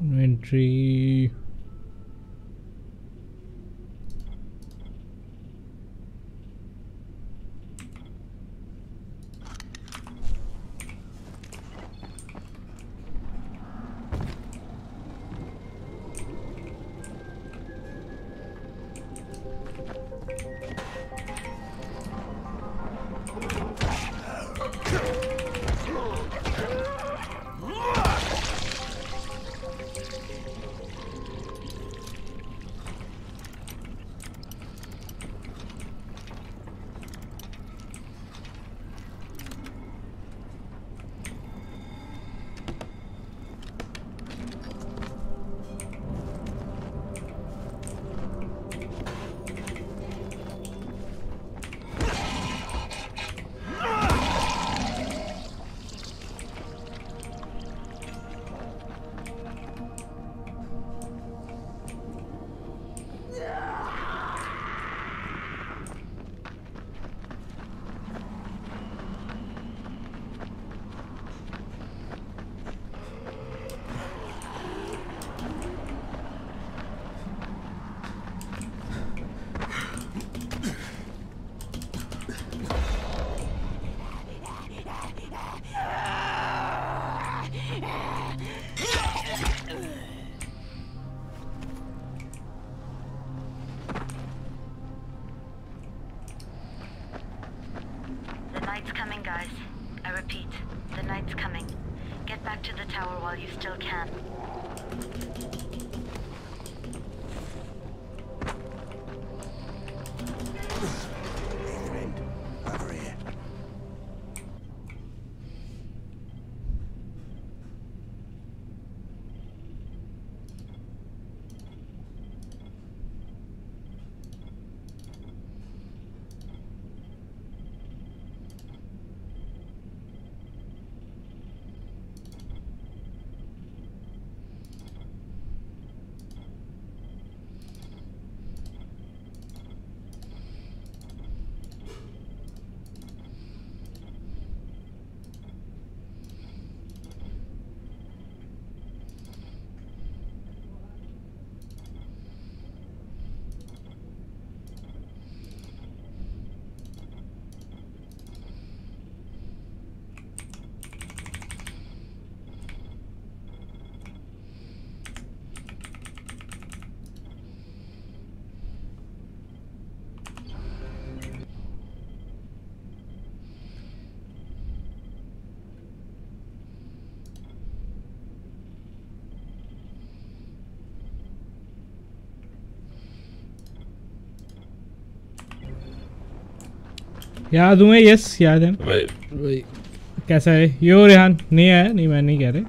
Inventory. याद हूँ, yes याद है भाई, भाई। कैसा है यो रेहान? नहीं आया, नहीं मैं नहीं कह रहे,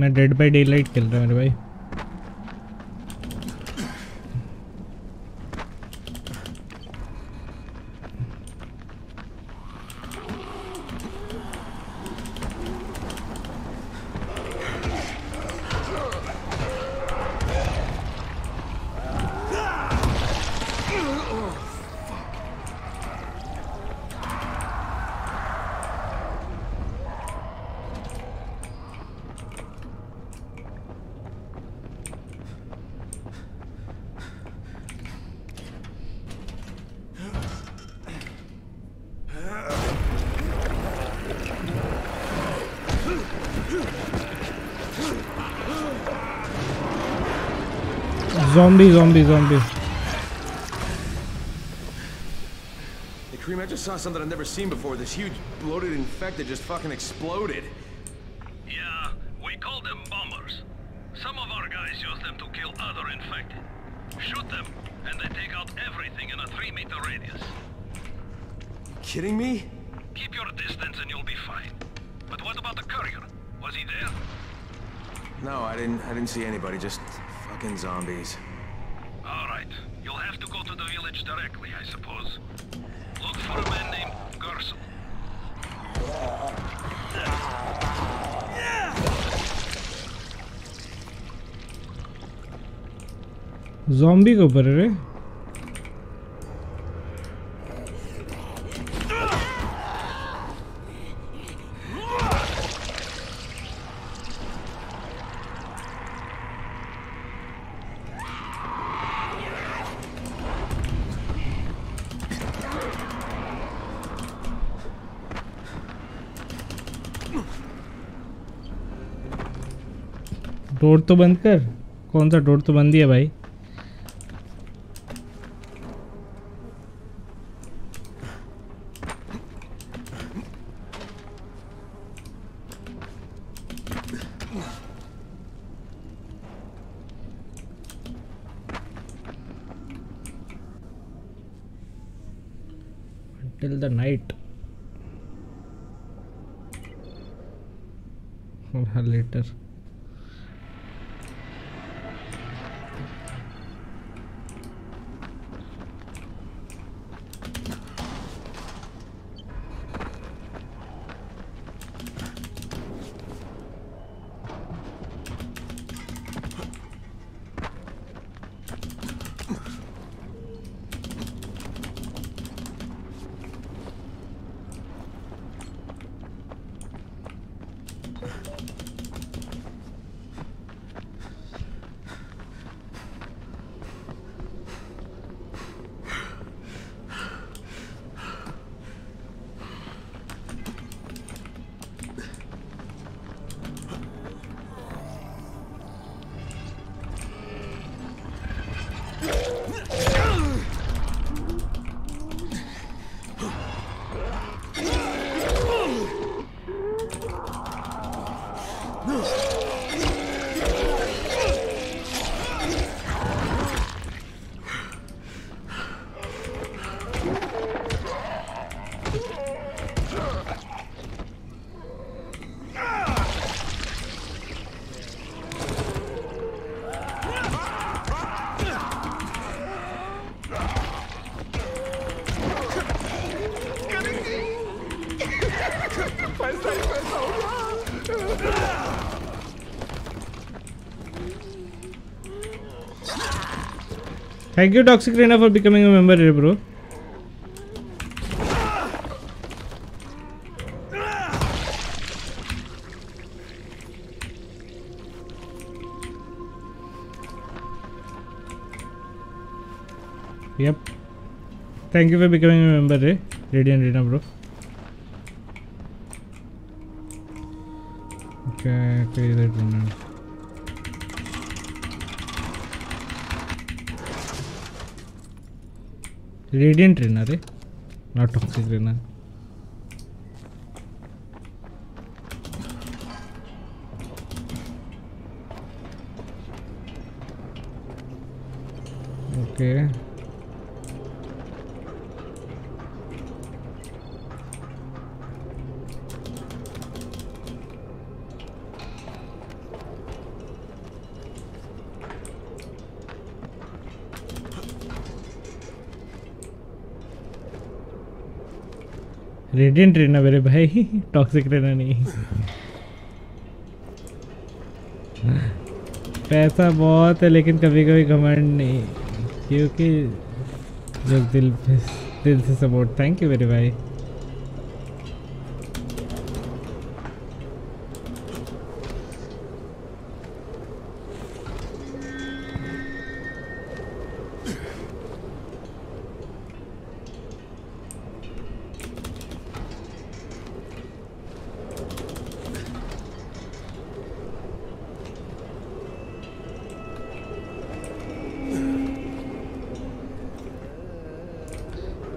मैं डेड बाय डेलाइट खेल रहा हूँ मेरे भाई। Zombie, zombie, zombie. Hey, Karim, I just saw something I've never seen before. This huge, bloated infected just fucking exploded. Yeah, we call them bombers. Some of our guys use them to kill other infected. Shoot them, and they take out everything in a three meter radius. You kidding me? Keep your distance and you'll be fine. But what about the courier? Was he there? No, I didn't. I didn't see anybody. Just fucking zombies. All right, you'll have to go to the village directly, I suppose. Look for a man named Gersel. Zombie ko par re. Door तो बंद कर, कौन सा door तो बंद ही है भाई। Until the night or later. Thank you, Toxic Reina, for becoming a member here, bro. Yep. Thank you for becoming a member here, Radiant Reina, bro. Okay, okay, that one. Radiant Reina, eh? Not Toxic Reina. Okay. Radiant रहना मेरे भाई, toxic रहना नहीं। पैसा बहुत है लेकिन कभी कभी घमंड नहीं, क्योंकि जो दिल पे दिल से सपोर्ट। थैंक यू मेरे भाई।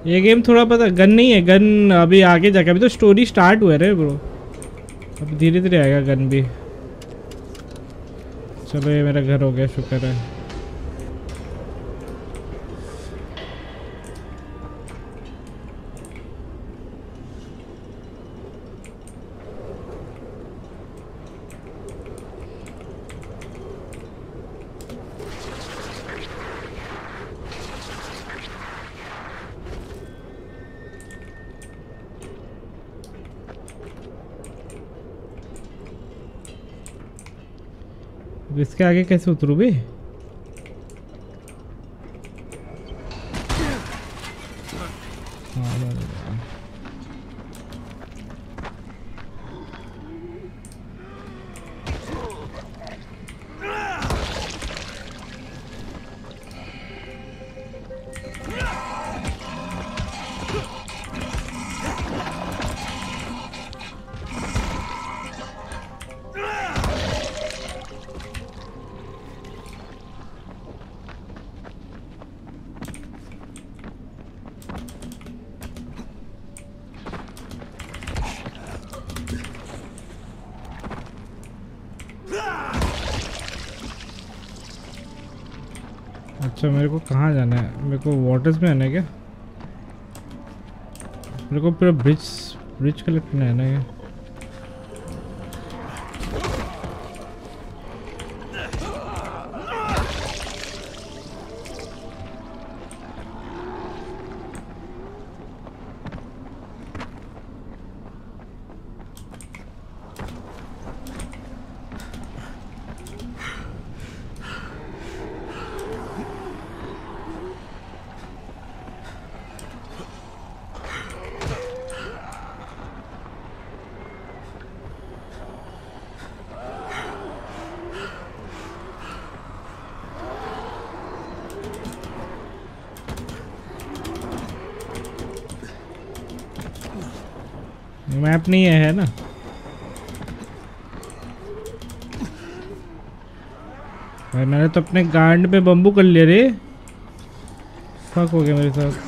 ये गेम थोड़ा पता गन नहीं है, गन अभी आगे जाके, अभी तो स्टोरी स्टार्ट हुआ है ब्रो, अब धीरे धीरे आएगा गन भी। चलो ये मेरा घर हो गया, शुक्र है। इसके आगे कैसे उतरू भी? मेरे को कहाँ जाना है? मेरे को वाटर्स में आना है क्या? मेरे को पूरा ब्रिज ब्रिज कलेक्ट करना है ना क्या? मैप नहीं है, है ना? भाई मैंने तो अपने गांड पे बम्बू कर लिया रे, फक हो गया मेरे साथ।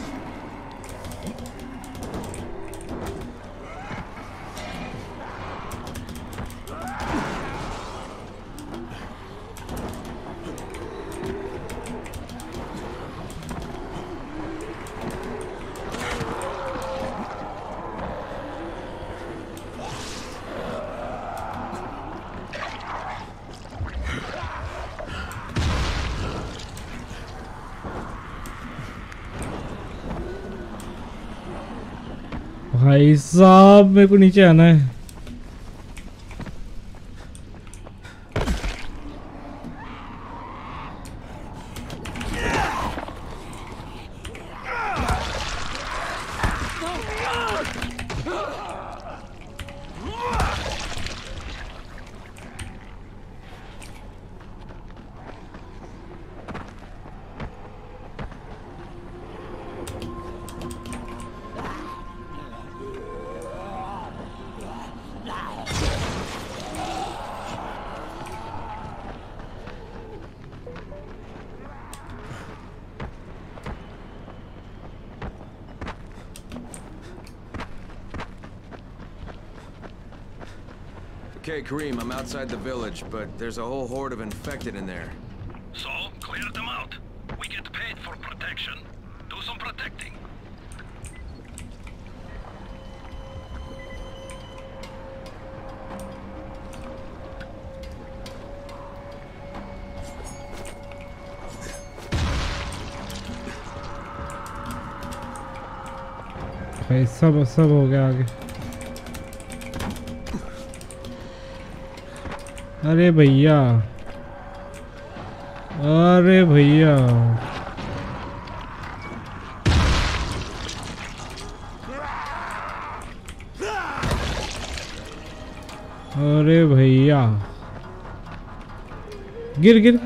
साहब मेरे को नीचे आना है। Okay, Karim, I'm outside the village, but there's a whole horde of infected in there. So, clear them out. We get paid for protection. Do some protecting. Hey, sabo, sabo, gag. अरे भैया अरे भैया अरे भैया गिर गिर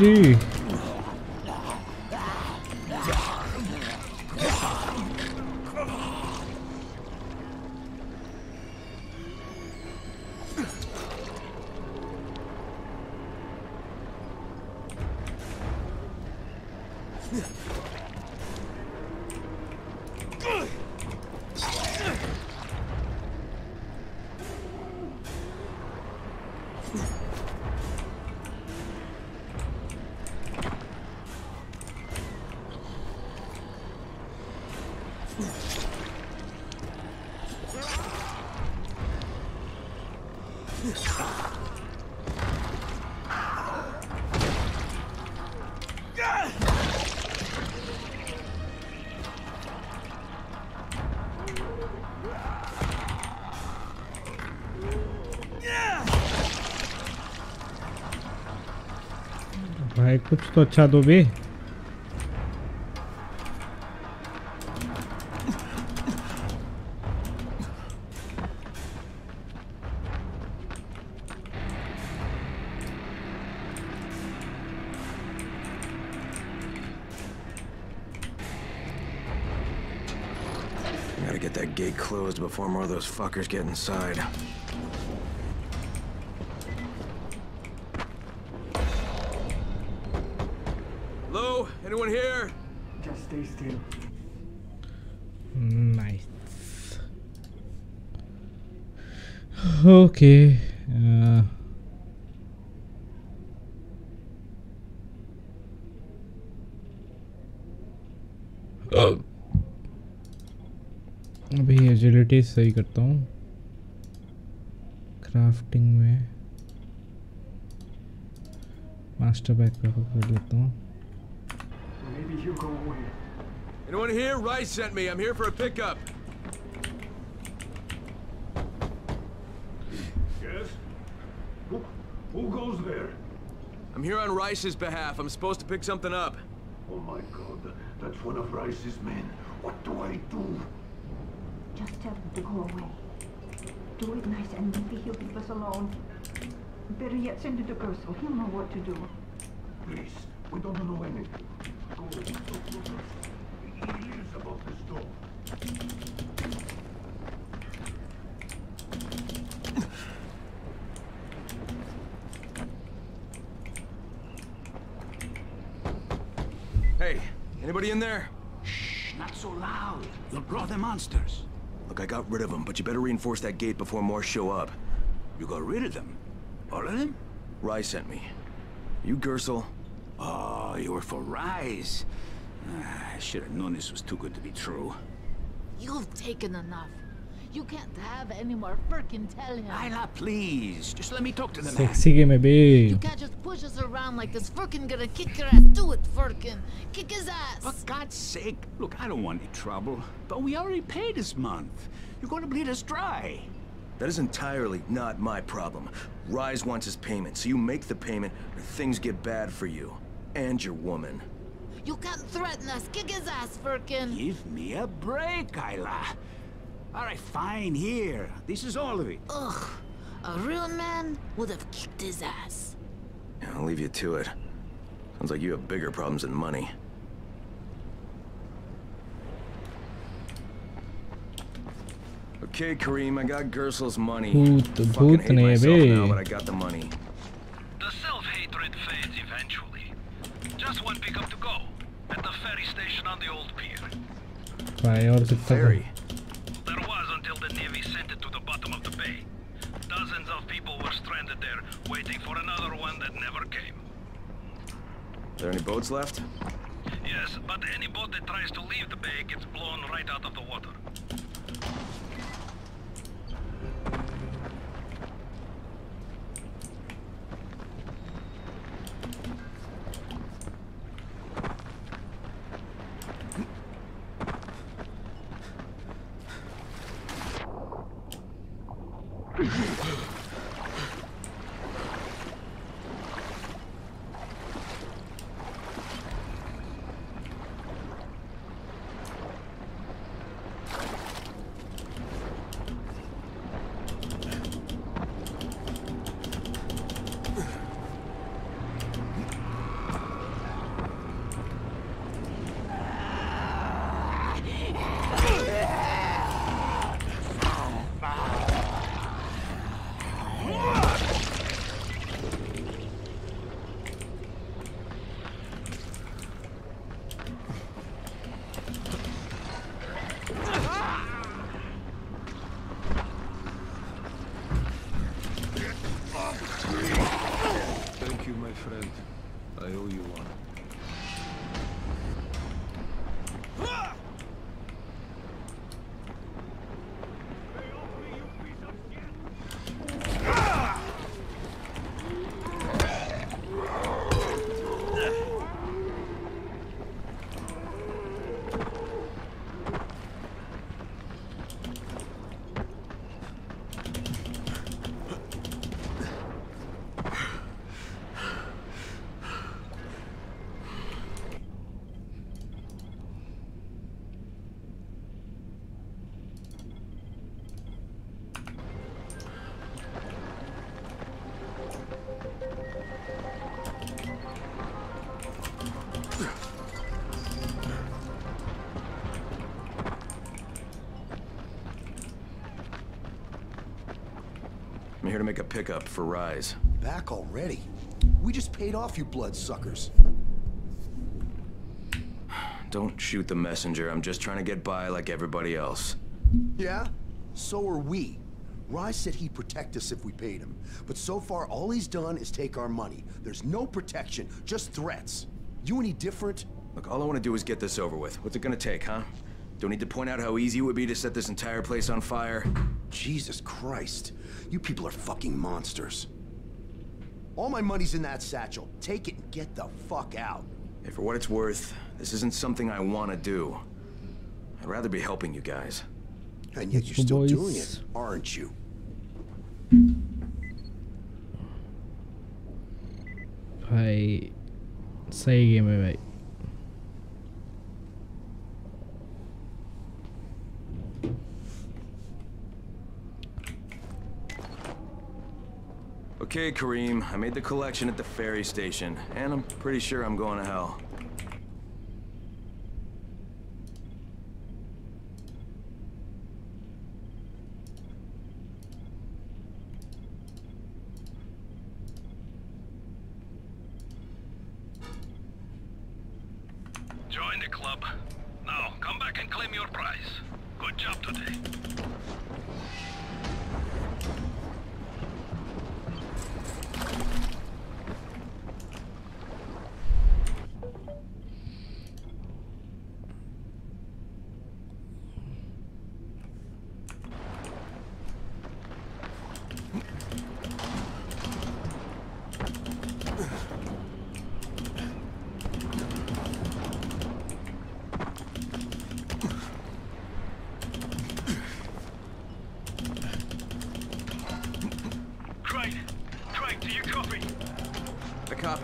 जी भाई कुछ तो अच्छा दो भी before more of those fuckers get inside. Hello? Anyone here? Just stay still. Nice. Okay. Uh. Oh. अभी एजिलिटी सही करता हूँ क्राफ्टिंग में मास्टर बैकपैक कर लेता हूँ Anyone here? Rais sent me. I'm here for a pickup. Yes? Who, who goes there? I'm here on Rice's behalf. I'm supposed to pick something up. Oh my God, that's one of Rice's men. What do I do? Just tell them to go away. Do it nice and maybe he'll leave us alone. Better yet, send it to Gersel. He'll know what to do. Please, we don't know anything. Go away. He hears about this door. Hey, anybody in there? Shh, not so loud. You'll draw the monsters. Look, I got rid of them, but you better reinforce that gate before more show up. You got rid of them? All of them? Rais sent me. You Gersel? Oh, you were for Rais. I should have known this was too good to be true. You've taken enough. You can't have any more. Furkin, tell him. Ayla, please. Just let me talk to the man. Sexy game, baby. You can't just push us around like this. Furkin gonna kick your ass. Do it, Furkin. Kick his ass. For God's sake. Look, I don't want any trouble. But we already paid this month. You're gonna bleed us dry. That is entirely not my problem. Rais wants his payment, so you make the payment or things get bad for you. And your woman. You can't threaten us. Kick his ass, Furkin. Give me a break, Ayla. All right, fine, here. This is all of it. Ugh, a real man would have kicked his ass. Yeah, I'll leave you to it. Sounds like you have bigger problems than money. Okay, Karim, I got Gersel's money. I fucking hate myself now, but I got the money. The self-hatred fades eventually. Just one pickup to go. At the ferry station on the old pier. Ferry? There was until the Navy sent bottom of the bay. Dozens of people were stranded there, waiting for another one that never came. Are there any boats left? Yes, but any boat that tries to leave the bay gets blown right out of the water. Here to make a pickup for Rais. Back already? We just paid off you bloodsuckers. Don't shoot the messenger. I'm just trying to get by like everybody else. Yeah? So are we. Rais said he'd protect us if we paid him. But so far, all he's done is take our money. There's no protection, just threats. You any different? Look, all I want to do is get this over with. What's it gonna take, huh? Don't need to point out how easy it would be to set this entire place on fire. Jesus Christ, you people are fucking monsters. All my money's in that satchel. Take it and get the fuck out. Hey, for what it's worth, this isn't something I want to do. I'd rather be helping you guys. And yet you're still doing it, aren't you? I say game away. Okay, Karim, I made the collection at the ferry station, and I'm pretty sure I'm going to hell. Join the club. Now, come back and claim your prize. Good job today.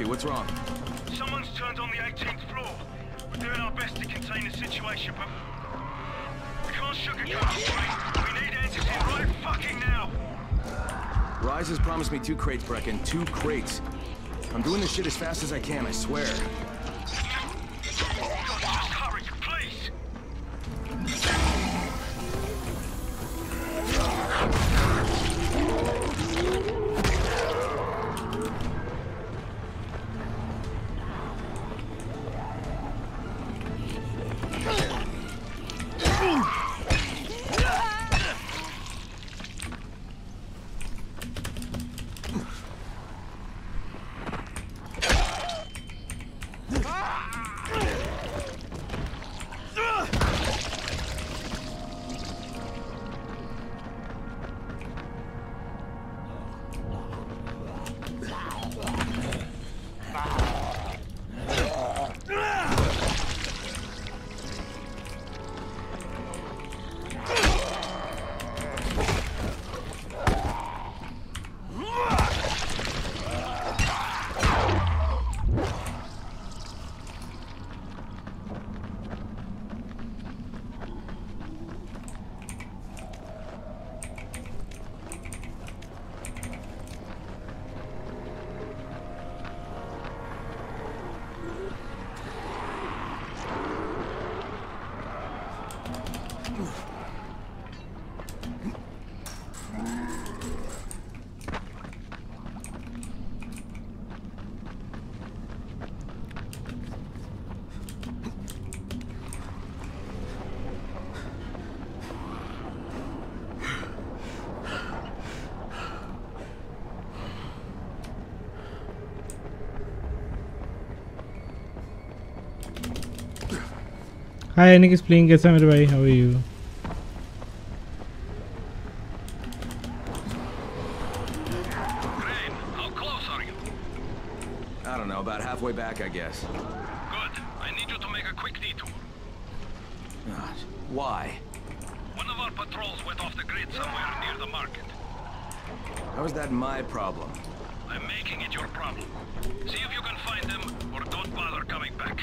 What's wrong? Someone's turned on the eighteenth floor. We're doing our best to contain the situation, but we can't sugarcoat it. We need Antizin right fucking now. Rais has promised me two crates, Brecken. Two crates. I'm doing this shit as fast as I can, I swear. Hi, Nick is playing. Kaisa mere bhai? How are you? Crane, how close are you? I don't know. About halfway back, I guess. Good. I need you to make a quick detour. God, why? One of our patrols went off the grid somewhere near the market. How is that my problem? I'm making it your problem. See if you can find them, or don't bother coming back.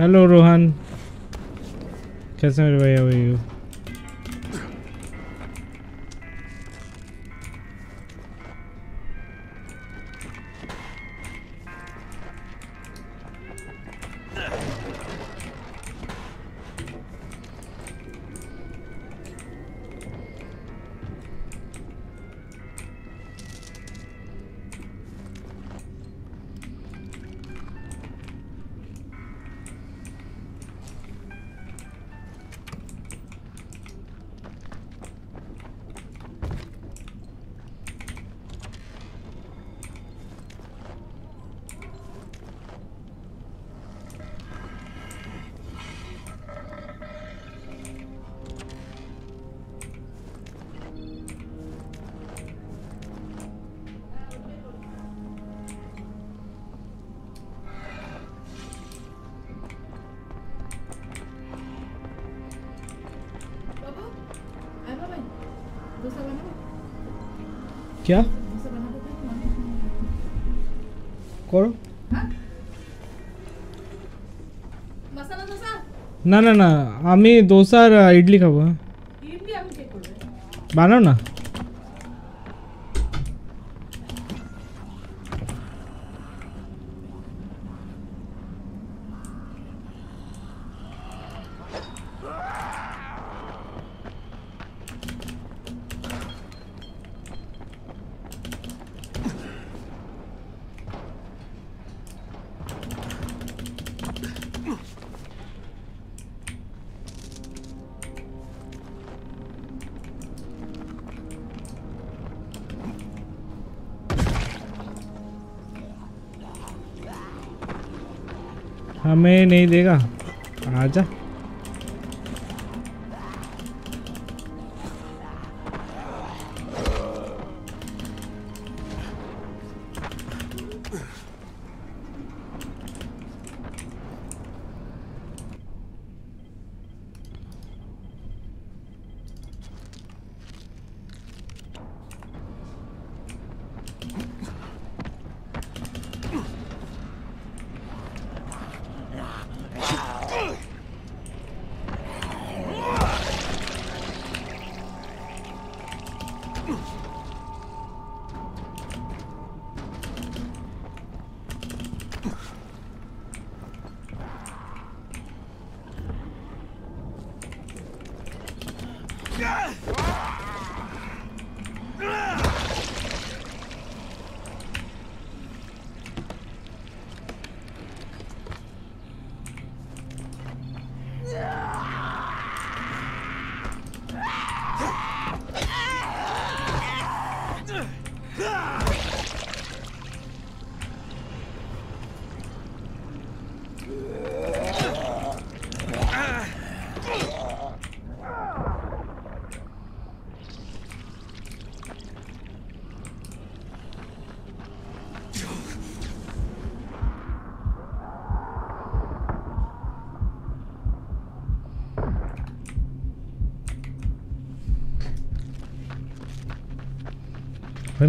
Hello, Rohan. Kaise mere bhai, how are you? क्या करो मसाला डोसा ना ना ना आम्ही डोसा इडली खाऊ इडली आम्ही काय करू बनव ना हमें नहीं देगा आजा भाई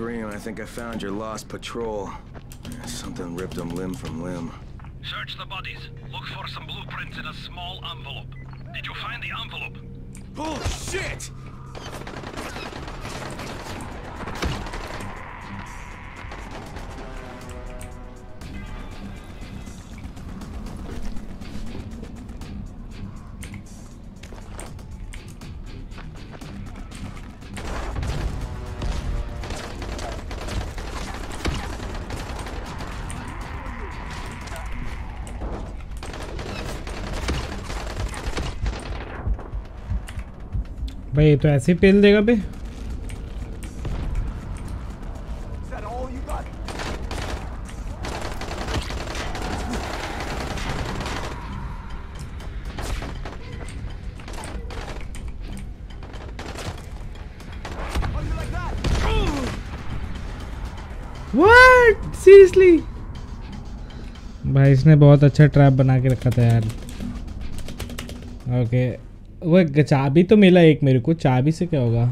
Karim, I think I found your lost patrol. Something ripped them limb from limb. Search the bodies. Look for some blueprints in a small envelope. Did you find the envelope? Bullshit! ये तो ऐसे पेल देगा बे what seriously भाई इसने बहुत अच्छा trap बना के रखा था यार ओके okay. वह चाबी तो मिला एक मेरे को चाबी से क्या होगा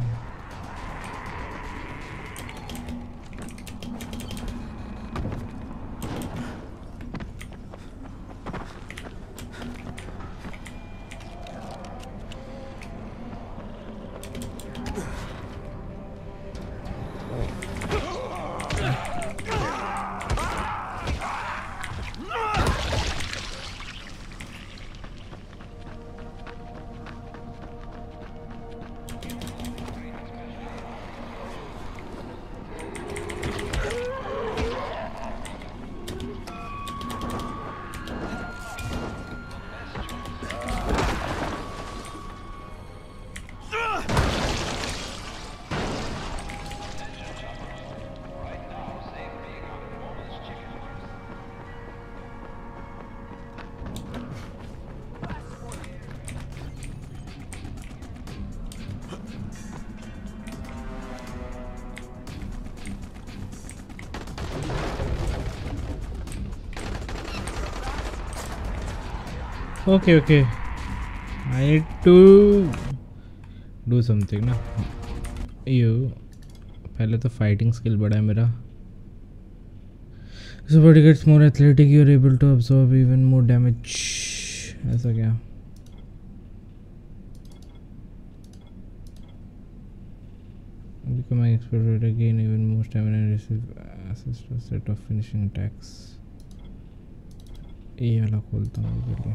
Okay, okay. I need to do something ना. You पहले तो fighting skill बढ़ा है मेरा. So body gets more athletic. You are able to absorb even more damage. ऐसा क्या? Become an expert at again even more stamina and receive access to a set of finishing attacks. ये वाला खोलता हूँ इधर ले.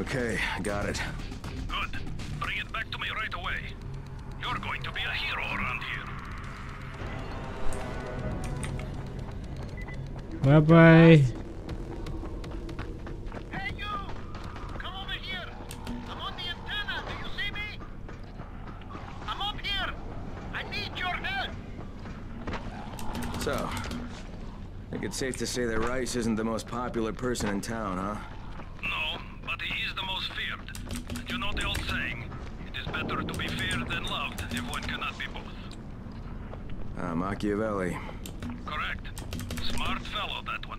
Okay, got it. Good. Bring it back to me right away. You're going to be a hero around here. Bye bye. Hey you! Come over here. I'm on the antenna. Do you see me? I'm up here. I need your help. So, I think it's safe to say that Rais isn't the most popular person in town, huh? No, but he is the most feared. And you know the old saying, it is better to be feared than loved if one cannot be both. Ah, Machiavelli. Correct. Smart fellow, that one.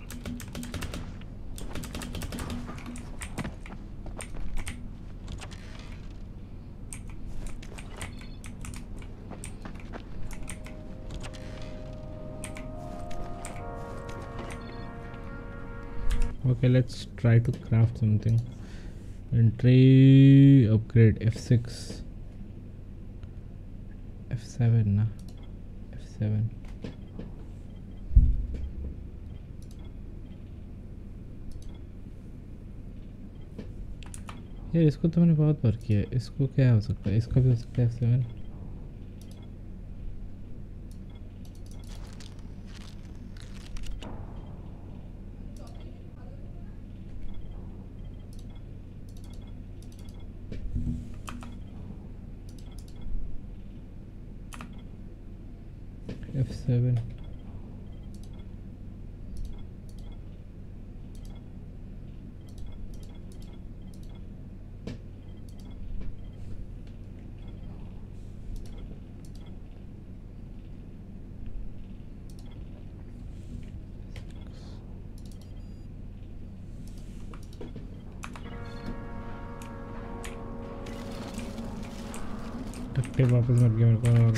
Okay, let's try to craft something. Entry upgrade F six. F seven, nah. F seven. यार इसको तो मैंने बहुत बार किया है इसको क्या हो सकता है इसका भी हो सकता है सेवन F seven. वापस मत गया मेरे को और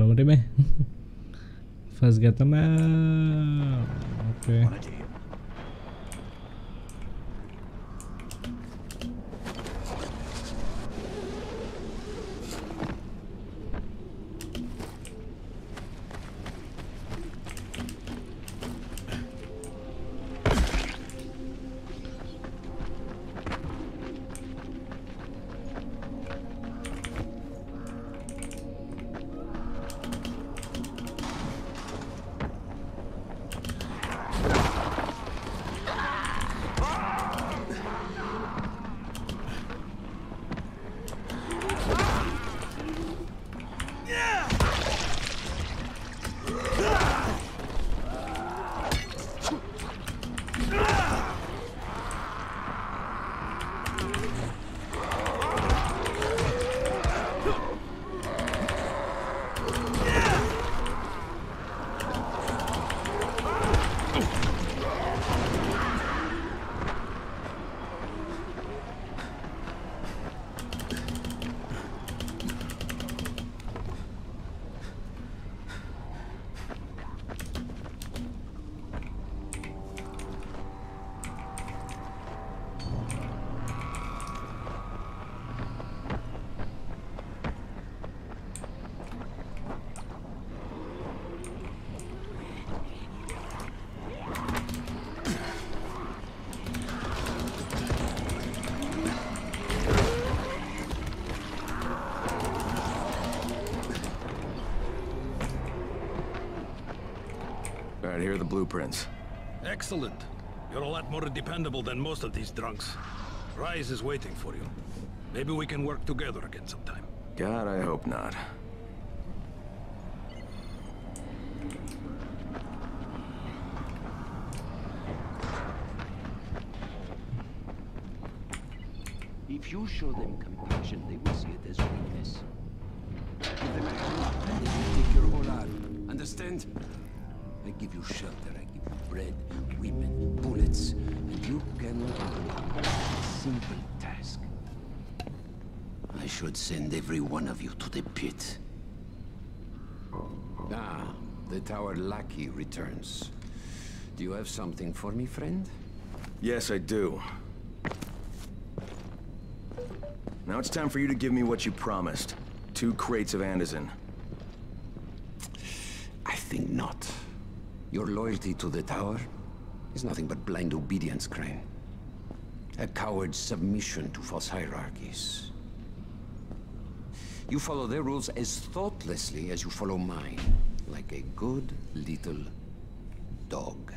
राउंड में फंस गया था मैं. Okay Here are the blueprints. Excellent. You're a lot more dependable than most of these drunks. Rais is waiting for you. Maybe we can work together again sometime. God, I hope not. If you show them compassion, they will see it as weakness. Give them a hand up, and they will take your whole arm. Understand? I give you shelter, I give you bread, women, bullets, and you cannot do a simple task. I should send every one of you to the pit. Ah, the tower lackey returns. Do you have something for me, friend? Yes, I do. Now it's time for you to give me what you promised. Two crates of Antizin. I think not. Your loyalty to the Tower is nothing but blind obedience, Crane. A coward's submission to false hierarchies. You follow their rules as thoughtlessly as you follow mine, like a good little dog.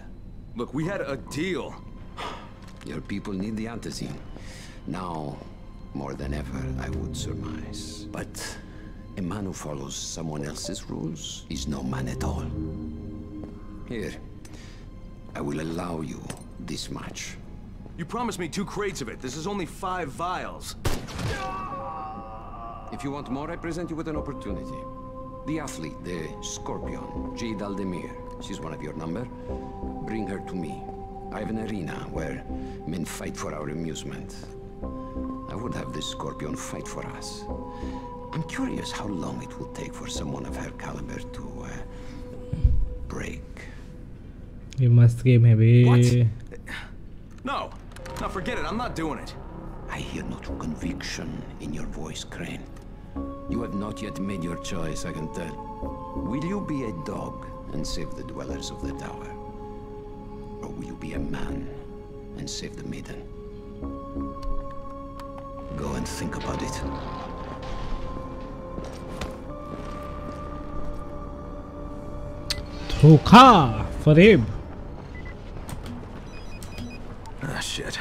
Look, we had a deal. Your people need the Antizin. Now, more than ever, I would surmise. But a man who follows someone else's rules is no man at all. Here, I will allow you this much. You promised me two crates of it. This is only five vials. If you want more, I present you with an opportunity. The athlete, the Scorpion, Jade Aldemir. She's one of your number. Bring her to me. I have an arena where men fight for our amusement. I would have this Scorpion fight for us. I'm curious how long it will take for someone of her caliber to uh, break. You must give me a bit. No! No, forget it. I'm not doing it. I hear no true conviction in your voice, Crane. You have not yet made your choice, I can tell. Will you be a dog and save the dwellers of the Tower? Or will you be a man and save the maiden? Go and think about it. Truka for him. Ah, shit.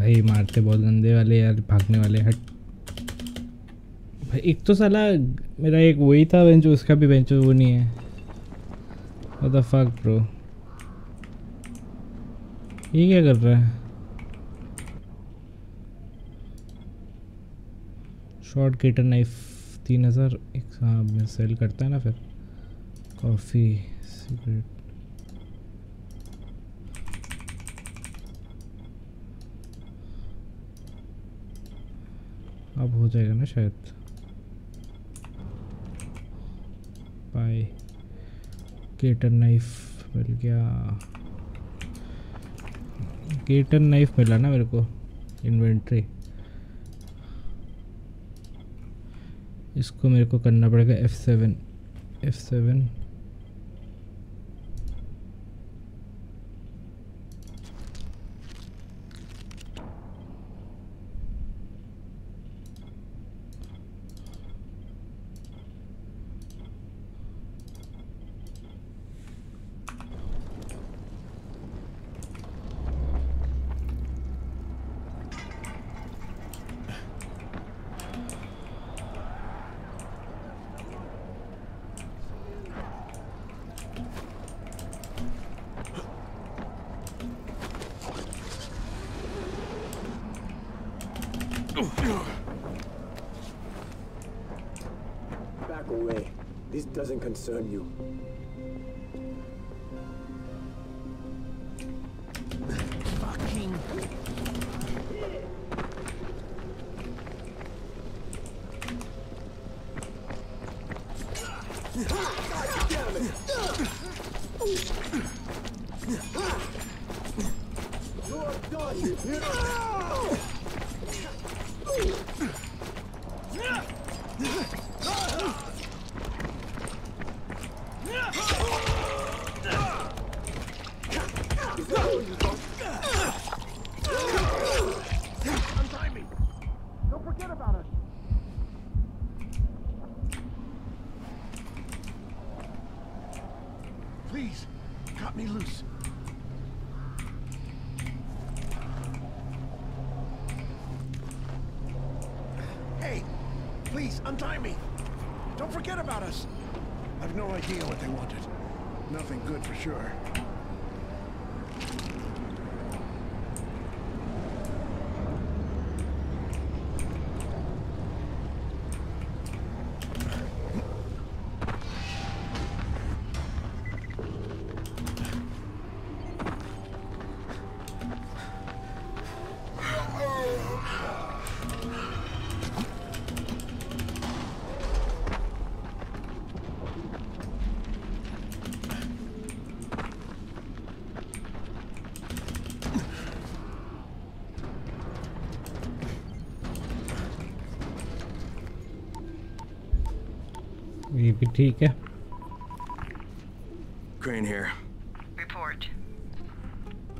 भाई मारते बहुत गंदे वाले यार, भागने वाले हट भाई। एक तो साला मेरा एक वही था बेंच, उसका भी बेंच वो नहीं है। What the fuck bro, ये क्या कर रहा है? शॉर्ट कीटर नाइफ तीन हजार एक साहब में सेल करता है ना। फिर कॉफी सिगरेट अब हो जाएगा ना शायद। बाय केटन नाइफ मिल गया, केटन नाइफ मिला ना मेरे को। इन्वेंट्री इसको मेरे को करना पड़ेगा F seven, F seven Back away. This doesn't concern you. Fucking... God damn it! You're done, you hero! Crane here. Report.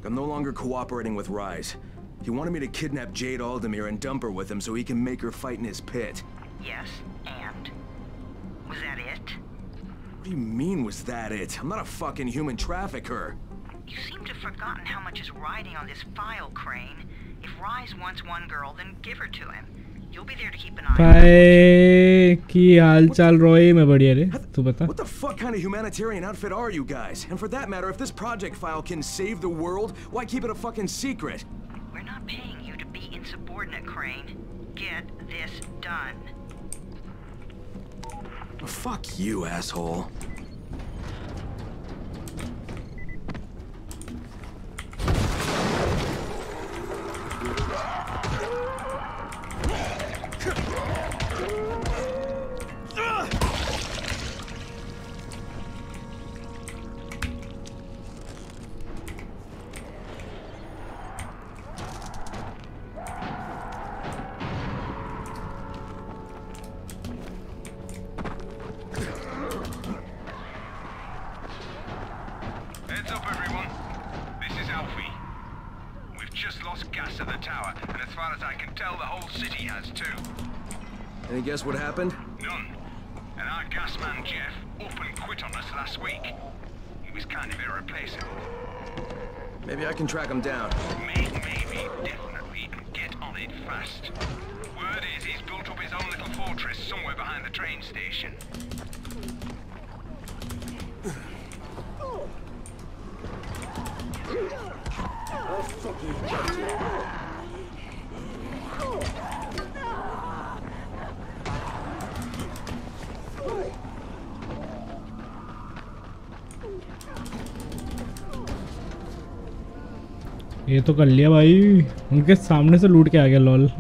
I'm no longer cooperating with Rais. He wanted me to kidnap Jade Aldemir and dump her with him so he can make her fight in his pit. Yes, and? Was that it? What do you mean, was that it? I'm not a fucking human trafficker. You seem to have forgotten how much is riding on this file, Crane. If Rais wants one girl, then give her to him. You'll be there to keep an eye on him. What the fuck kind of humanitarian outfit are you guys? And for that matter, if this project file can save the world, why keep it a fucking secret? We're not paying you to be insubordinate, Crane. Get this done. Well, fuck you, asshole. Guess what happened? None. And our gas man, Jeff, up and quit on us last week. He was kind of irreplaceable. Maybe I can track him down. Maybe, maybe, definitely, and get on it fast. Word is he's built up his own little fortress somewhere behind the train station. Oh, fuck you. ये तो कर लिया भाई उनके सामने से लूट के आ गया lol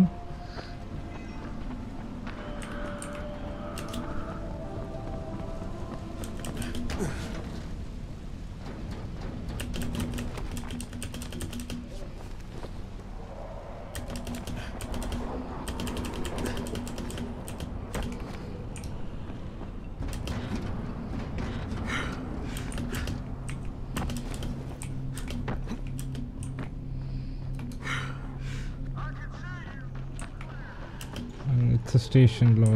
station lol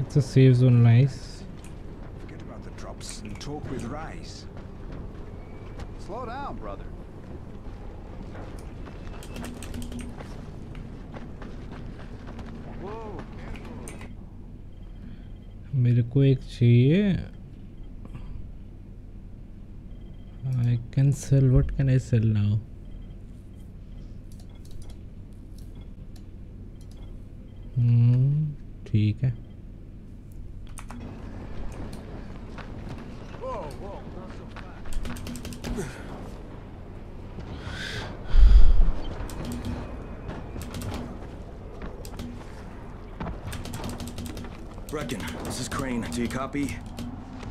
it's a safe zone nice forget about the drops and talk with Rais slow down brother मेरे को एक चाहिए. I can sell. What can I sell now? Hmm. ठीक है. Brecken, this is Crane. Do you copy?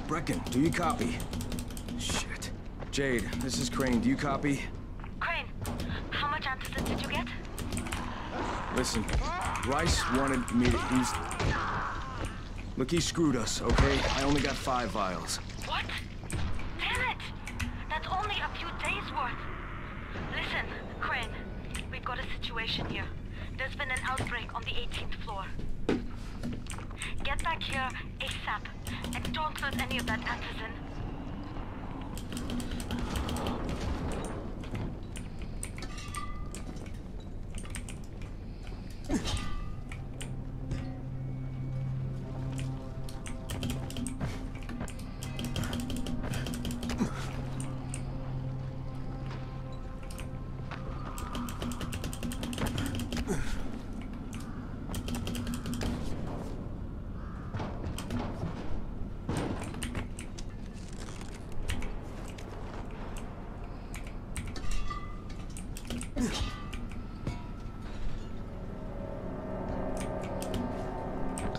Brecken, do you copy? Shit. Jade, this is Crane. Do you copy? Crane, how much Antizin did you get? Listen, Rais wanted me to use... Look, he screwed us, okay? I only got five vials. What? Damn it! That's only a few days worth. Listen, Crane, we've got a situation here. There's been an outbreak on the eighteenth floor. Get back here ASAP, and don't lose any of that Antizin.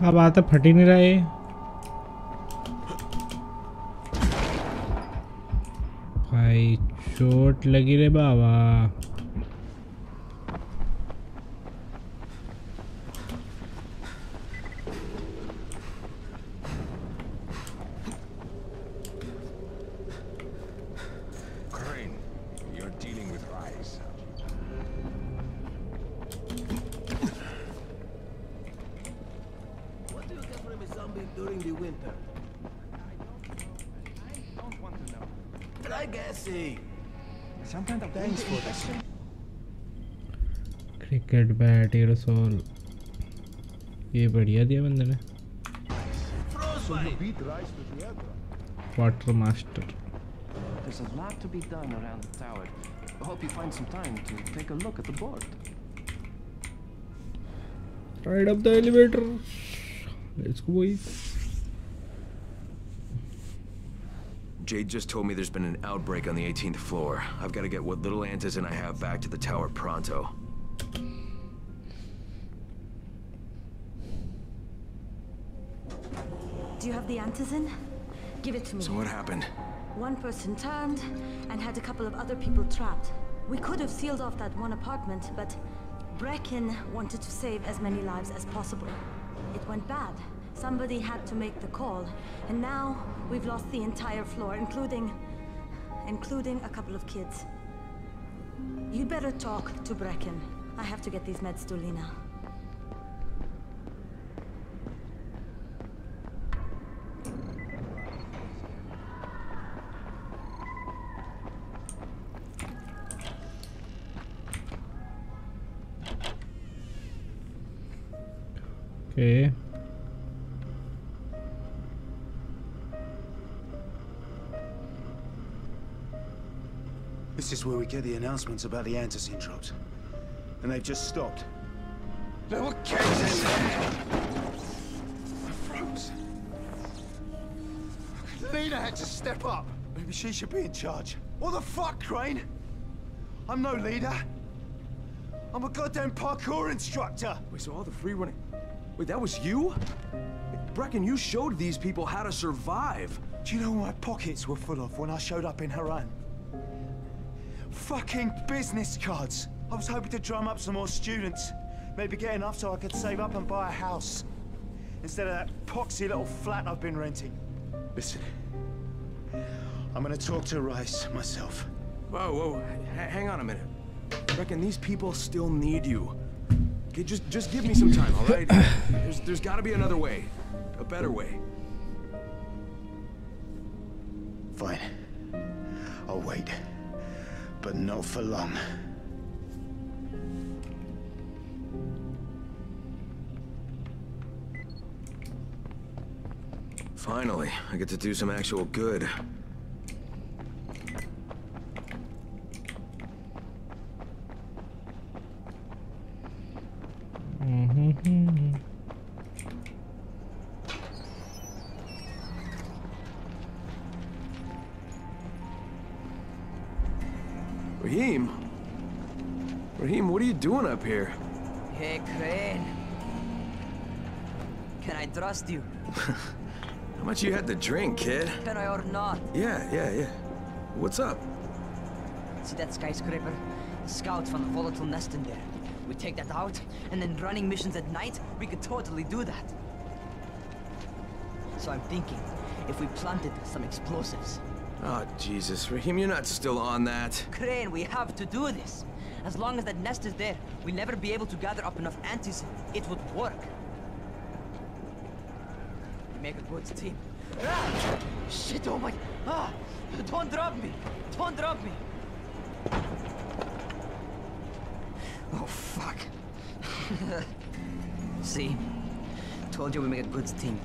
अब आता फट ही नहीं रहा है. भाई चोट लगी रे बाबा. Aerosol. ये बढ़िया दिया बंदे ने. Water master. There's a lot to be done around the tower. I hope you find some time to take a look at the board. Right up the elevator. Let's go, boys. Jade just told me there's been an outbreak on the eighteenth floor. I've got to get what little Antizin I have back to the tower pronto. You have the Antizin? Give it to me. So what happened? One person turned and had a couple of other people trapped. We could have sealed off that one apartment, but Brecken wanted to save as many lives as possible. It went bad. Somebody had to make the call, and now we've lost the entire floor, including... including a couple of kids. You'd better talk to Brecken. I have to get these meds to Lina. Okay. This is where we get the announcements about the Antizin drops. And they've just stopped. There were cases in there! I froze. Lina had to step up. Maybe she should be in charge. What the fuck, Crane? I'm no leader. I'm a goddamn parkour instructor. Wait, so all the free running... Wait, that was you? Brecken, you showed these people how to survive. Do you know what my pockets were full of when I showed up in Harran? Fucking business cards. I was hoping to drum up some more students. Maybe get enough so I could save up and buy a house. Instead of that poxy little flat I've been renting. Listen. I'm gonna talk to Rais myself. Whoa, whoa, H- hang on a minute. Brecken, these people still need you. Okay, just, just give me some time, all right? There's, there's got to be another way, a better way. Fine. I'll wait, but not for long. Finally, I get to do some actual good. Rahim? Rahim, what are you doing up here? Hey, Crane. Can I trust you? How much you had to drink, kid? Can I or not? Yeah, yeah, yeah. What's up? See that skyscraper? Scout found a volatile nest in there. We take that out, and then running missions at night, we could totally do that. So I'm thinking, if we planted some explosives. Oh, Jesus, Rahim, you're not still on that. Crane, we have to do this. As long as that nest is there, we'll never be able to gather up enough Antizin. It would work. We make a good team. Ah! Shit, oh my... Ah! Don't drop me! Don't drop me! Oh, fuck. See? Told you we make a good team.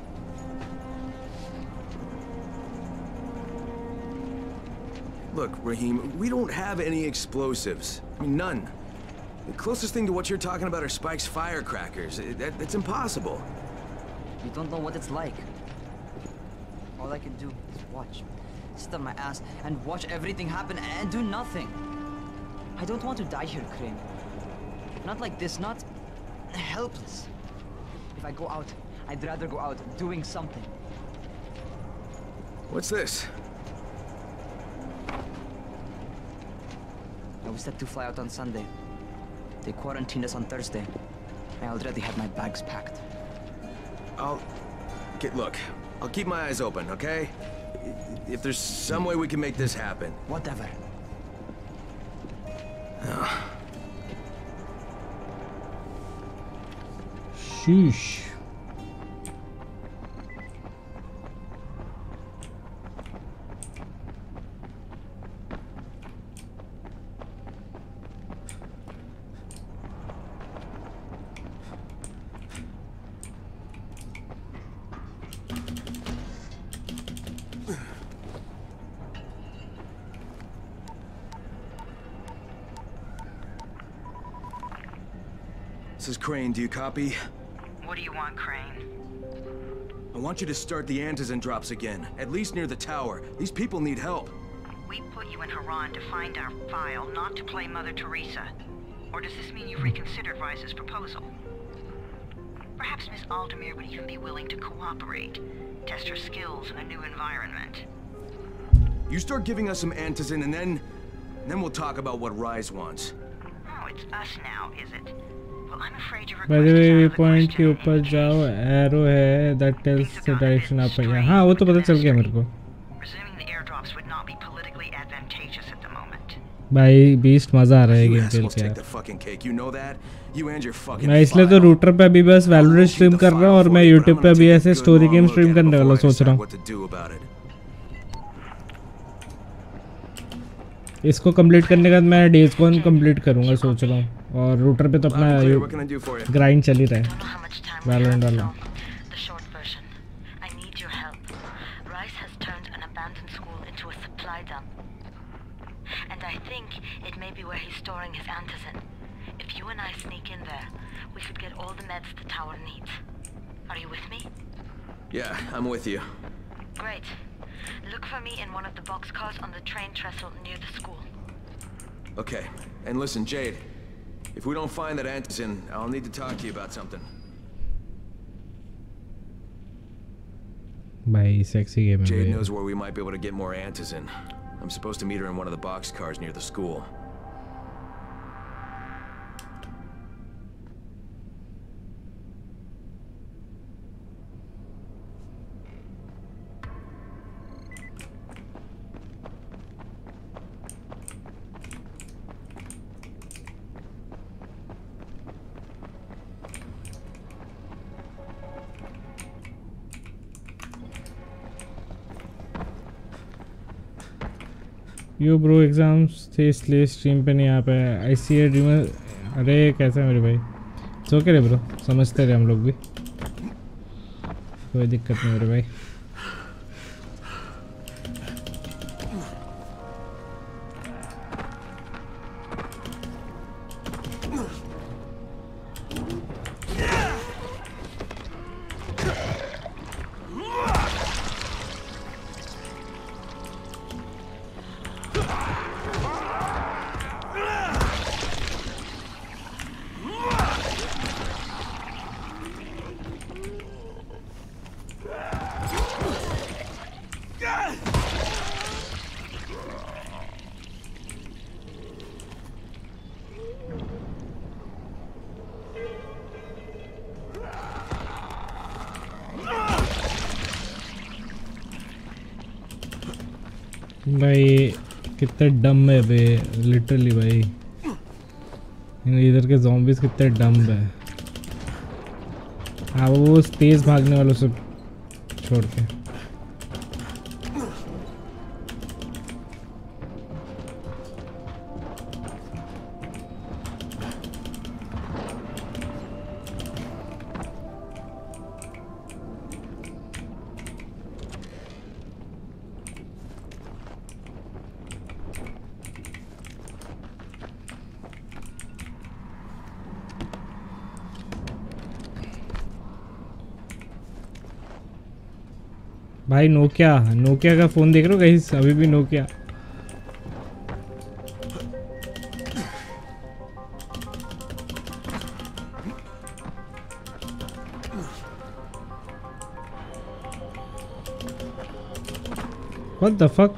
Look, Rahim, we don't have any explosives. I mean, none. The closest thing to what you're talking about are Spike's firecrackers. That, that's impossible. You don't know what it's like. All I can do is watch. Sit on my ass and watch everything happen and do nothing. I don't want to die here, Crane. Not like this, not helpless. If I go out, I'd rather go out doing something. What's this? I was set to fly out on Sunday. They quarantined us on Thursday. I already had my bags packed. I'll... get look, I'll keep my eyes open, okay? If there's some way we can make this happen. Whatever. Oh. Sheesh. This is Crane, do you copy? What do you want, Crane? I want you to start the Antizin drops again, at least near the tower. These people need help. We put you in Harran to find our file, not to play Mother Teresa. Or does this mean you've reconsidered Rise's proposal? Perhaps Miss Aldemir would even be willing to cooperate, test her skills in a new environment. You start giving us some Antizin and then... and then we'll talk about what Rais wants. Oh, it's us now, is it? By the way, way point के ऊपर जाओ arrow है that tells the direction आप है हां वो तो पता चल गया मेरे को भाई बीस्ट मजा आ रहा है गेम खेल के मैं इसलिए तो रूटर पे अभी बस वैलोरेंट स्ट्रीम कर रहा हूं और मैं YouTube पे अभी ऐसे स्टोरी गेम स्ट्रीम करने वाला सोच रहा हूं इसको कंप्लीट करने के बाद मैं डेज गॉन कंप्लीट करूंगा सोच रहा हूं और रूटर पे तो अपना ग्राइंड चल ही रहा है वैलोरेंट वाला the short version I need your help Rice has turned an abandoned school into a supply dump and I think it may be where he is storing his antigen if you and I sneak in there we should get all the meds the tower needs are you with me yeah I am with you great look for me in one of the box cars on the train trestle near the school okay and listen Z If we don't find that Antizin, I'll need to talk to you about something. My sexy game. Jade knows where we might be able to get more Antizin. I'm supposed to meet her in one of the boxcars near the school. Yo bro exams थे इसलिए stream पे नहीं आ पाया आई सी ए dreamer अरे कैसा है मेरे भाई सो के रे ब्रो समझते रहे हम लोग भी कोई दिक्कत नहीं मेरे भाई भाई कितने डम है बे लिटरली भाई इधर के ज़ॉम्बीज़ कितने डम है। हाँ वो तेज़ भागने वालों से छोड़ के भाई नोकिया नोकिया का फोन देख रहे हो गाइस, अभी भी Nokia. What the fuck?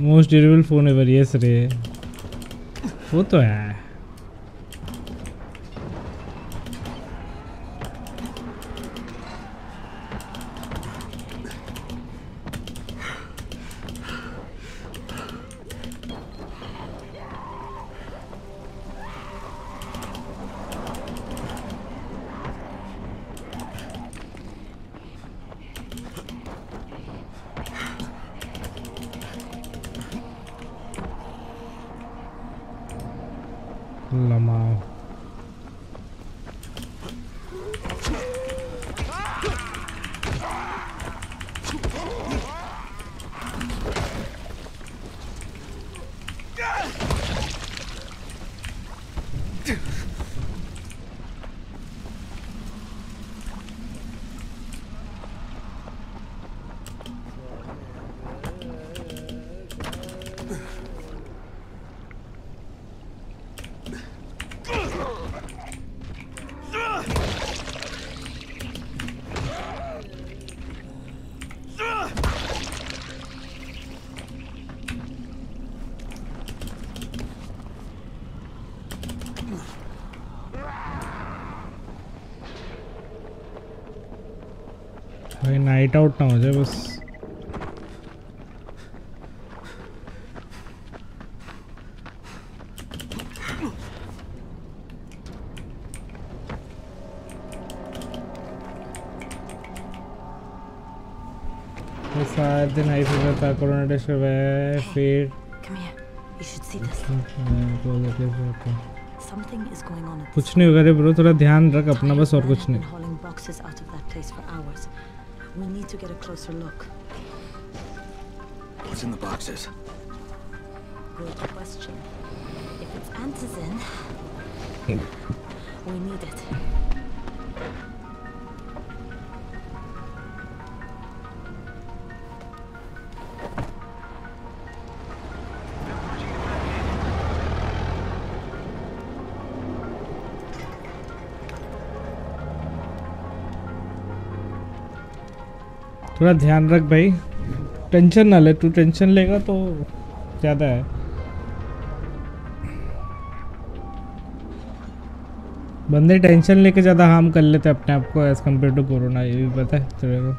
Most durable phone ever. Yes रे वो तो है। नाइट आउट ना हो जाए बस। सात दिन आई फीवर था, कोरोना टेस्ट करवाया फिर कुछ नहीं होगा रे ब्रो, थोड़ा ध्यान रख अपना बस और कुछ नहीं। We need to get a closer look. What's in the boxes? Good question. If it's Antizin, we need it. थोड़ा ध्यान रख भाई, टेंशन ना ले, तू टेंशन लेगा तो ज़्यादा है। बंदे टेंशन लेके ज़्यादा हार्म कर लेते अपने आप को एज कम्पेयर टू कोरोना, ये भी पता है तेरे को।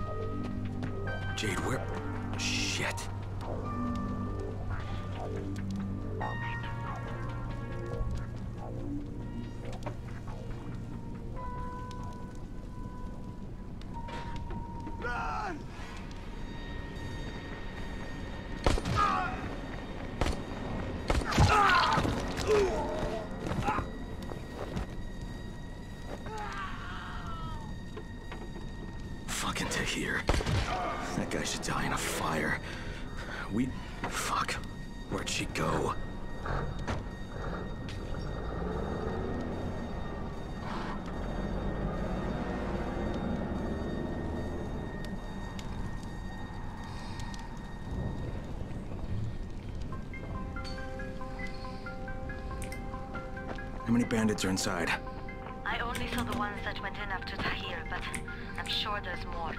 Bandits are inside. I only saw the ones that went in up to Tahir, but I'm sure there's more.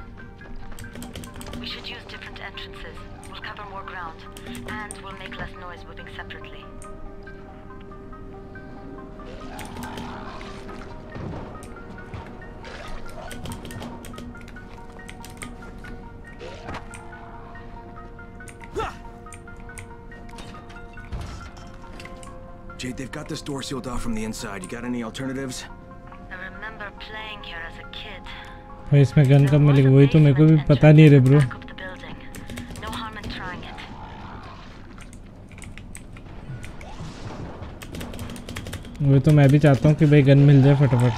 We should use different entrances. We'll cover more ground, and we'll make less noise moving separately. Jade, they've got this door sealed off from the inside. You got any alternatives? I remember playing here as a kid. Hey, इसमें gun कब मिलेगी? वही तो मेरे को भी पता नहीं रे bro. No harm in trying it. वही तो मैं भी चाहता हूँ कि भाई गन मिल जाए फटाफट.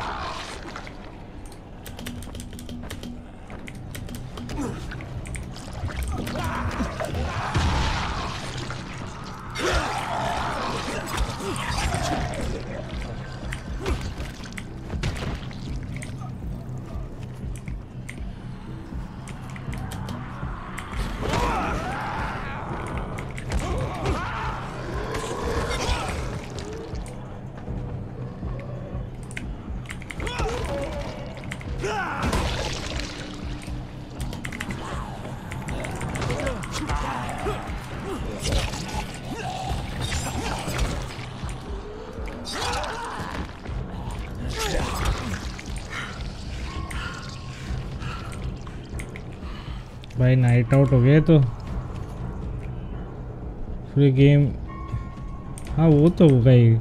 नाइट आउट हो गया तो पूरी गेम, हाँ वो तो होगा ही।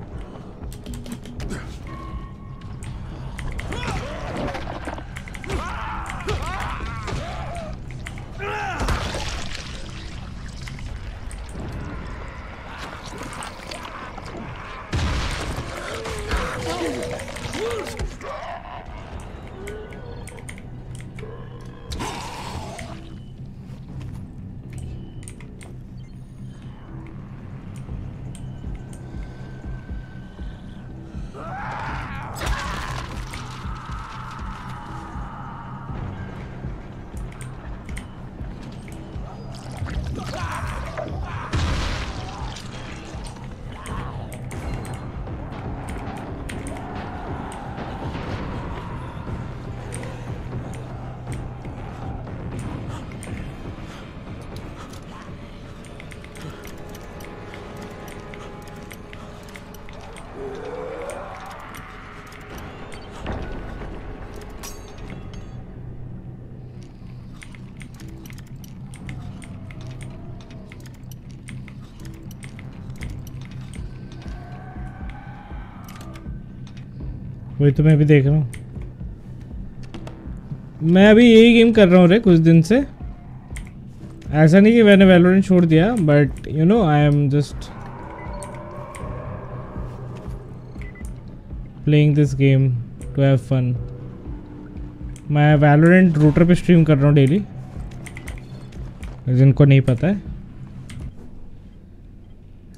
वही तो मैं भी देख रहा हूँ, मैं अभी यही गेम कर रहा हूँ रे कुछ दिन से। ऐसा नहीं कि मैंने वैलोरेंट छोड़ दिया, but you know I am just playing this game to have fun. मैं वैलोरेंट रूटर पे स्ट्रीम कर रहा हूँ डेली, जिनको नहीं पता है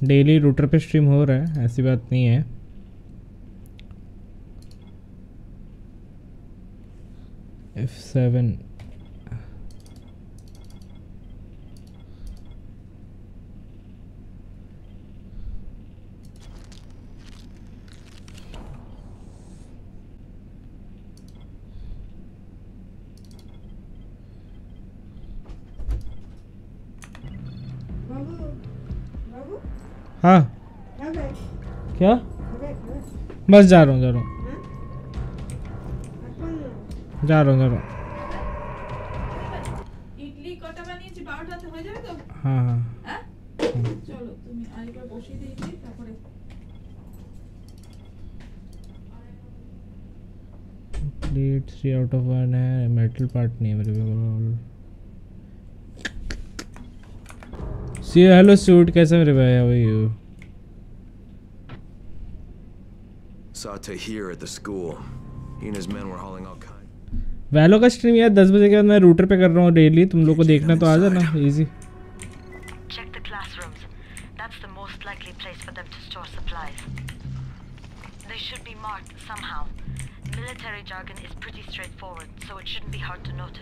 डेली रूटर पे स्ट्रीम हो रहा है, ऐसी बात नहीं है। F seven हाँ क्या बस जा रहा हूँ जा रहा हूँ जा रहा हूँ जा रहा हूँ हाँ हाँ चलो तुम आइए बोशी दीजिए तापरे plate three out of one है मेटल पार्ट नहीं है मेरे पास सी हेलो सूट कैसे मेरे भाई how are you saw Tahir at the school he and his men were hauling all kind Valo का स्ट्रीम यार दस बजे के बाद मैं रूटर पे कर रहा हूँ डेली तुम लोग को देखना तो आ जाना easy Military jargon is pretty straightforward, so it shouldn't be hard to notice.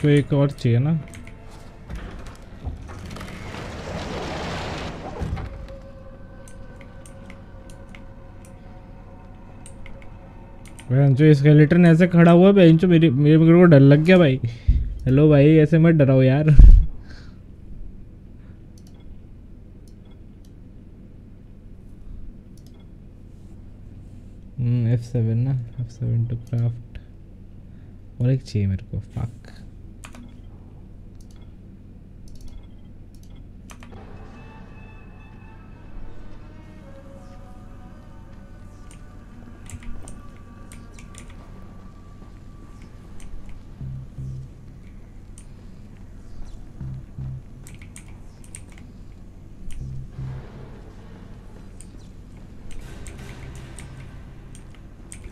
तो एक और चाहिए ना भाई जो स्केलेटन ऐसे खड़ा हुआ है इंचो मेरे मेरे को डर लग गया भाई हेलो भाई ऐसे मत डराओ यार हम्म एफ सेवन ना एफ सेवन टू क्राफ्ट और एक चाहिए मेरे को फक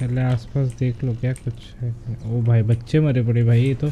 पहले आसपास देख लो क्या कुछ है ओ भाई बच्चे मरे पड़े भाई ये तो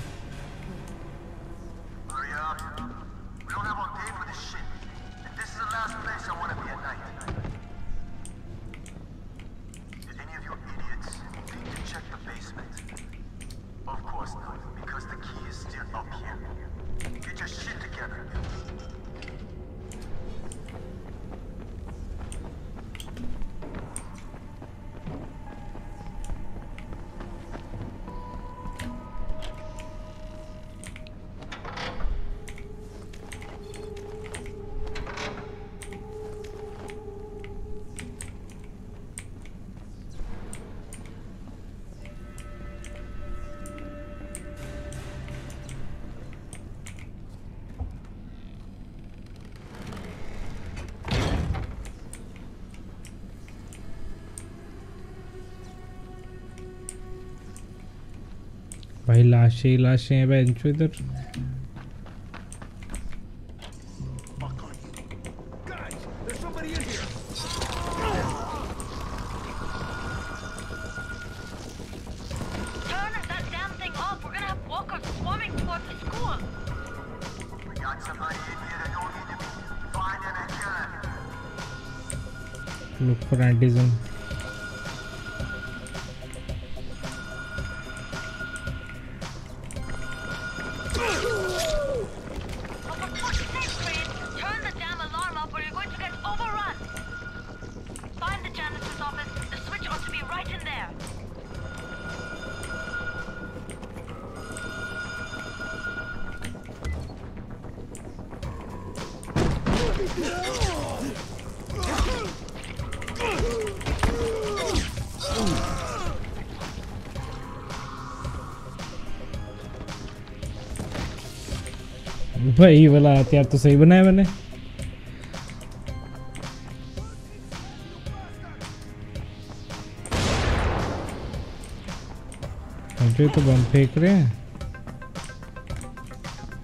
भाई लाशें लाशें हैं भाई इनको इधर Look for Antizin भाई ये वाला हथियार तो सही बनाया मैंने मुझे तो बम फेंक रहे हैं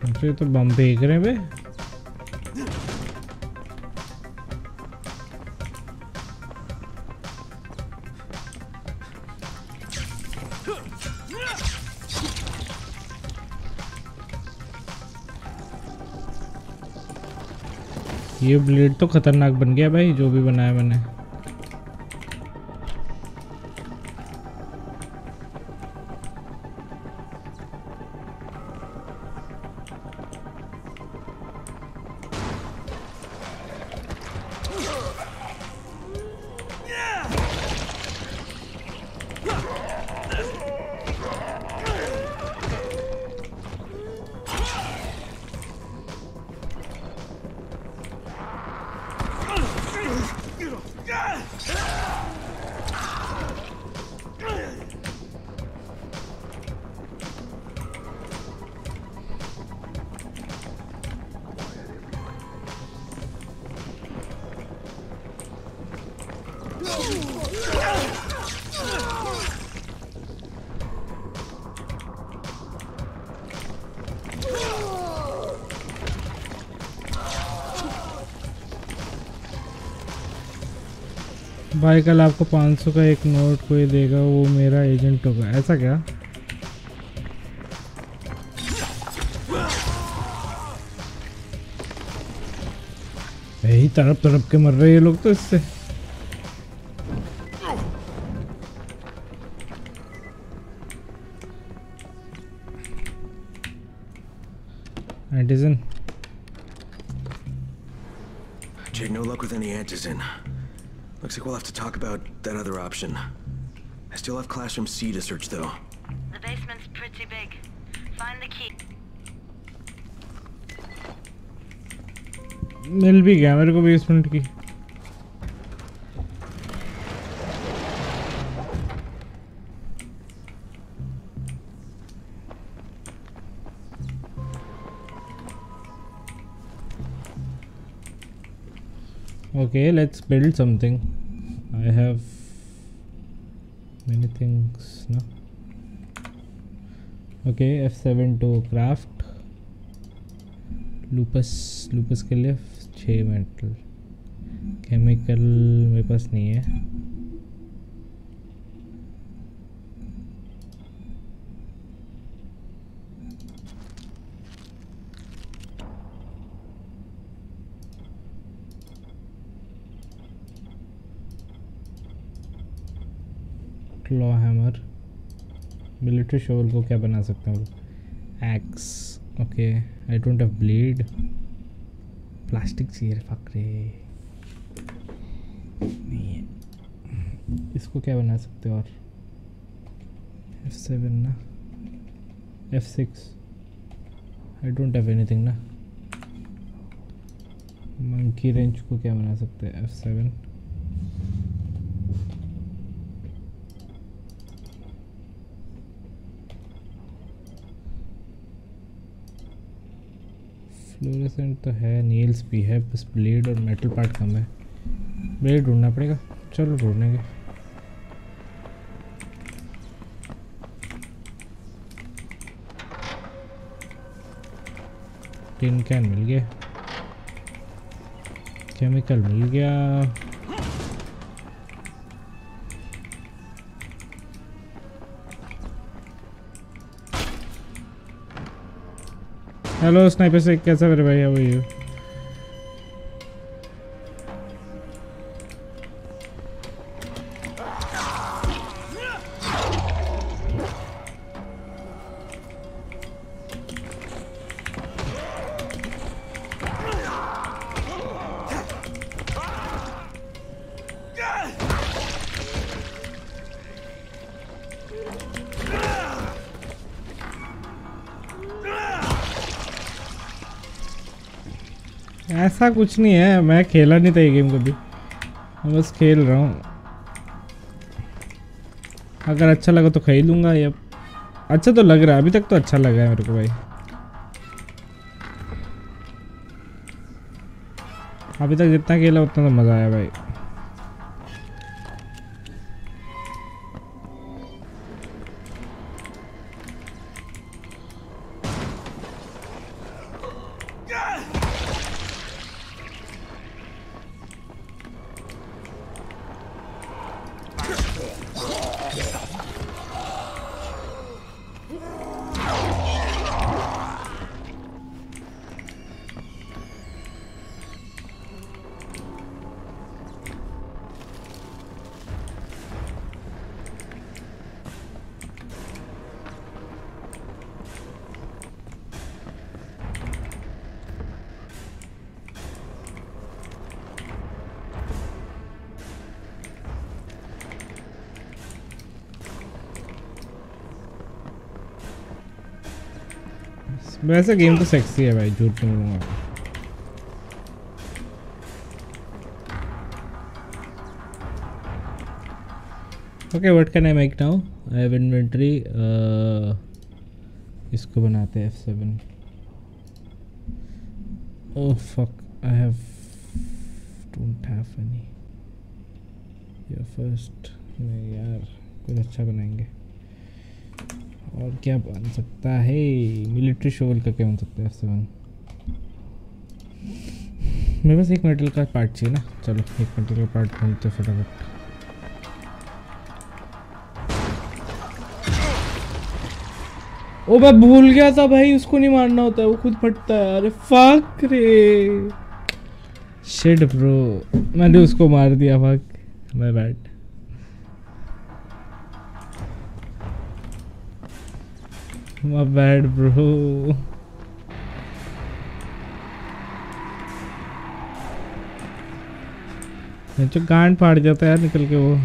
मुझे तो बम फेंक रहे हैं बे ये ब्लेड तो खतरनाक बन गया भाई, जो भी बनाया मैंने। भाई कल आपको पाँच सौ का एक नोट कोई देगा, वो मेरा एजेंट होगा। ऐसा क्या? यही तरफ तरफ के मर रहे हैं ये लोग तो इससे। Antizin. Jade, no luck with any Antizin. Looks like we'll have to talk about that other option. I still have classroom C to search though. The basement's pretty big. Find the key. मिल भी गया मेरे को basement की। Okay, let's build something. I have many things now. Okay, F seven to craft. Lupus, lupus के लिए six metal. Chemical मेरे पास नहीं है. लॉ हैमर, मिलिट्री शॉवल को क्या बना सकता हूँ? X, okay, I don't have blade, plastic चाहिए, फकरे नहीं है। इसको क्या बना सकते हो? और एफ सेवन ना, F six, I don't have anything ना। मंकी रेंच को क्या बना सकते हैं? एफ सेवन, फ्लोरेसेंट तो है, नील्स भी है, बस ब्लेड और मेटल पार्ट कम है। ब्लेड ढूंढना पड़ेगा, चलो ढूंढेंगे। टिन कैन मिल गया, केमिकल मिल गया, हेलो स्नाइपर से कैसा मेरे भाई, हाउ आर यू? ऐसा कुछ नहीं है, मैं खेला नहीं था ये गेम कभी, मैं बस खेल रहा हूँ। अगर अच्छा लगा तो खेलूँगा। या अच्छा तो लग रहा है, अभी तक तो अच्छा लगा है मेरे को भाई। अभी तक जितना खेला उतना तो मज़ा आया भाई। वैसे गेम तो सेक्सी है भाई, झूठ नहीं बोलूंगा। Okay what can I make now, I have inventory, इसको बनाते हैं F seven. Oh fuck, I have don't have any. Your first, नहीं यार कुछ अच्छा बनाएंगे। और क्या बन सकता है, मिलिट्री शोवल का क्या बन सकता है एफ सेवन। मेरे पास एक मेटल का पार्ट चाहिए ना, चलो एक मेटल का पार्ट ढूंढते फटाफट। ओ मैं भूल गया था भाई, उसको नहीं मारना होता है, वो खुद फटता है। अरे फक रे, शिट ब्रो, मैंने उसको मार दिया, fuck my bad. My bad bro. मैं तो गांड फाड़ जाता है यार निकल के वो।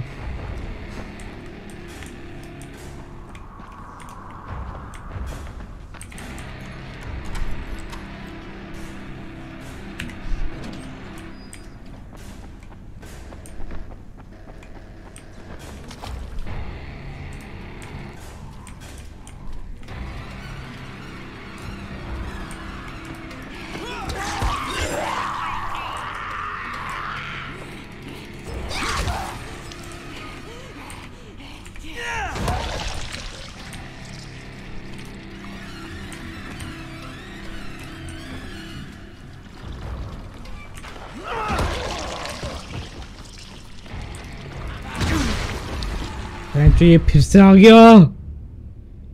तो ये फिर से आ गया,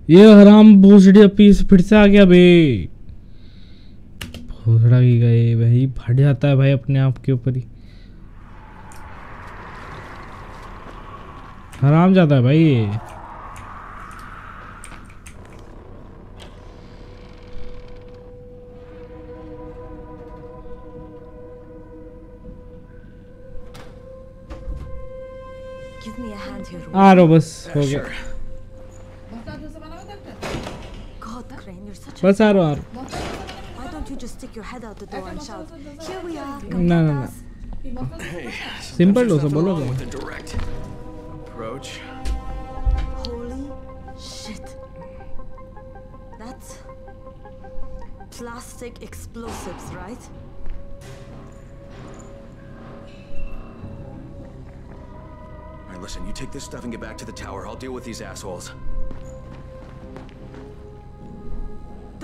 ये हराम भोसड़ी पीस फिर से आ गया बे। भोसड़ा की गए भाई, फट जाता है भाई अपने आप के ऊपर ही, हराम जाता है भाई ये। आ रो बस हो गया, बस आ रो आ रो। ना ना ना सिंपल हो, सब बोलो Listen, you take this stuff and get back to the tower. I'll deal with these assholes.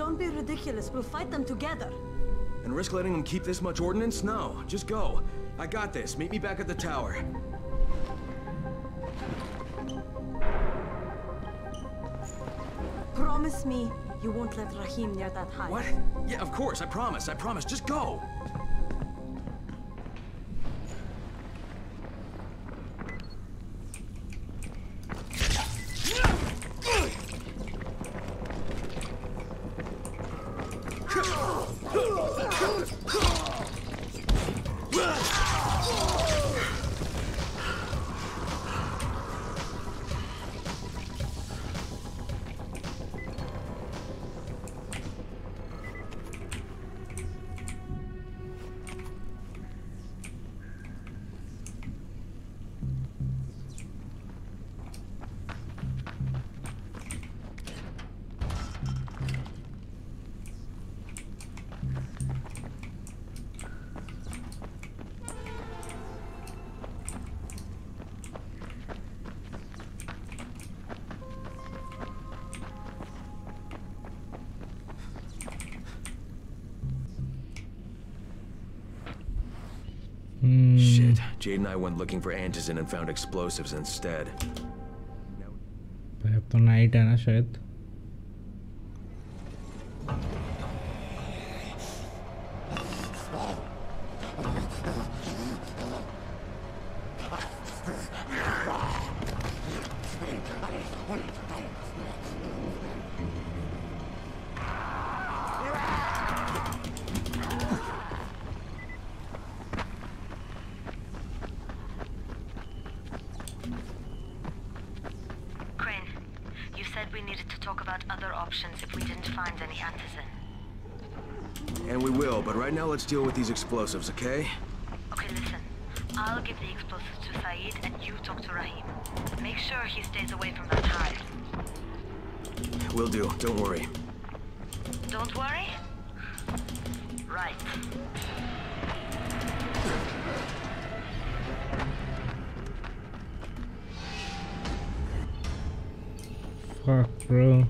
Don't be ridiculous. We'll fight them together. And risk letting them keep this much ordnance? No. Just go. I got this. Meet me back at the tower. Promise me you won't let Rahim near that hive. What? Yeah, of course. I promise. I promise. Just go. Jade and I went looking for Antizin and found explosives instead. अब तो night है ना शायद। We needed to talk about other options if we didn't find any Antizin. And we will, but right now let's deal with these explosives, okay? Okay, listen. I'll give the explosives to Said, and you talk to Rahim. Make sure he stays away from that hive. Will do. Don't worry. Don't worry? Right. Fuck, bro.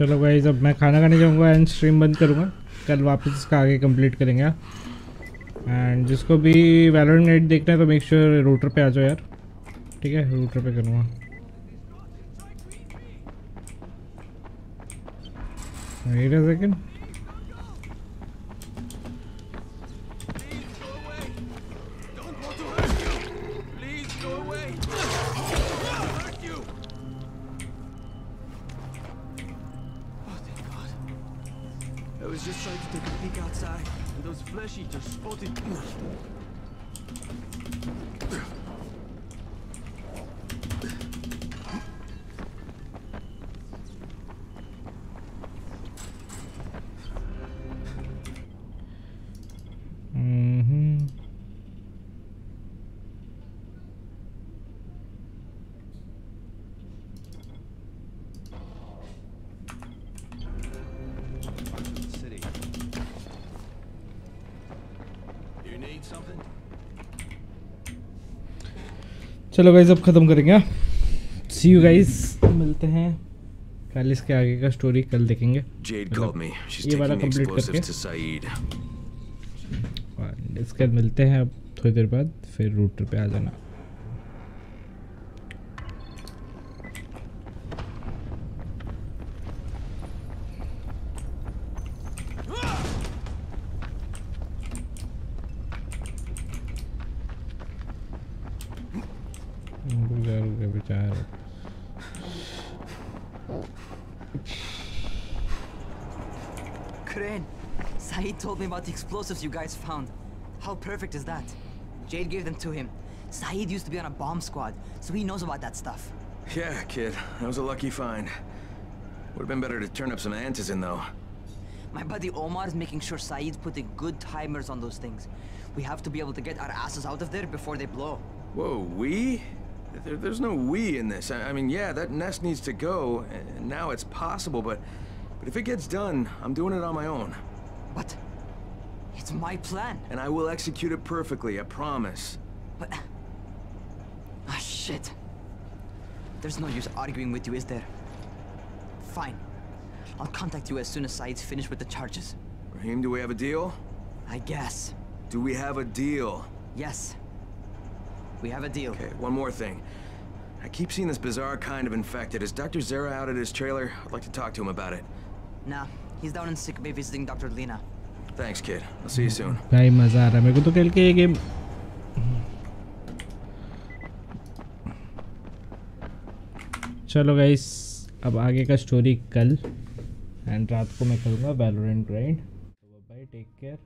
चलो guys अब मैं खाना खाने जाऊंगा and stream बंद करूंगा कल वापस इसका आगे कंप्लीट करेंगे एंड जिसको भी वैलोरेंट नेट देखना है तो मेक श्योर रूटर पे आ जाओ यार ठीक है रूटर पे करूंगा वेट अ सेकंड चलो गाइस अब ख़त्म करेंगे सी यू गाइस मिलते हैं कल इसके आगे का स्टोरी कल देखेंगे ये वाला कंप्लीट करके और इसके मिलते हैं अब थोड़ी देर बाद फिर रूटर पे आ जाना about the explosives you guys found. How perfect is that? Jade gave them to him. Said used to be on a bomb squad, so he knows about that stuff. Yeah, kid. That was a lucky find. Would have been better to turn up some Antizin, though. My buddy Omar is making sure Said's putting good timers on those things. We have to be able to get our asses out of there before they blow. Whoa, we? There, there's no we in this. I, I mean, yeah, that nest needs to go, and now it's possible, but... But if it gets done, I'm doing it on my own. What? It's my plan. And I will execute it perfectly, I promise. But... Ah, shit. There's no use arguing with you, is there? Fine. I'll contact you as soon as Said's finished with the charges. Rahim, do we have a deal? I guess. Do we have a deal? Yes. We have a deal. Okay, one more thing. I keep seeing this bizarre kind of infected. Is Doctor Zara out at his trailer? I'd like to talk to him about it. Nah, he's down in sick bay visiting Doctor Lina. Thanks, kid. I'll see you soon. भाई मजा आ रहा है मेरे को तो खेल के ये गेम चलो गाइस अब आगे का स्टोरी कल एंड रात को मैं करूँगा वैलोरेंट ग्राइंड तो बाय टेक केयर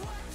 What?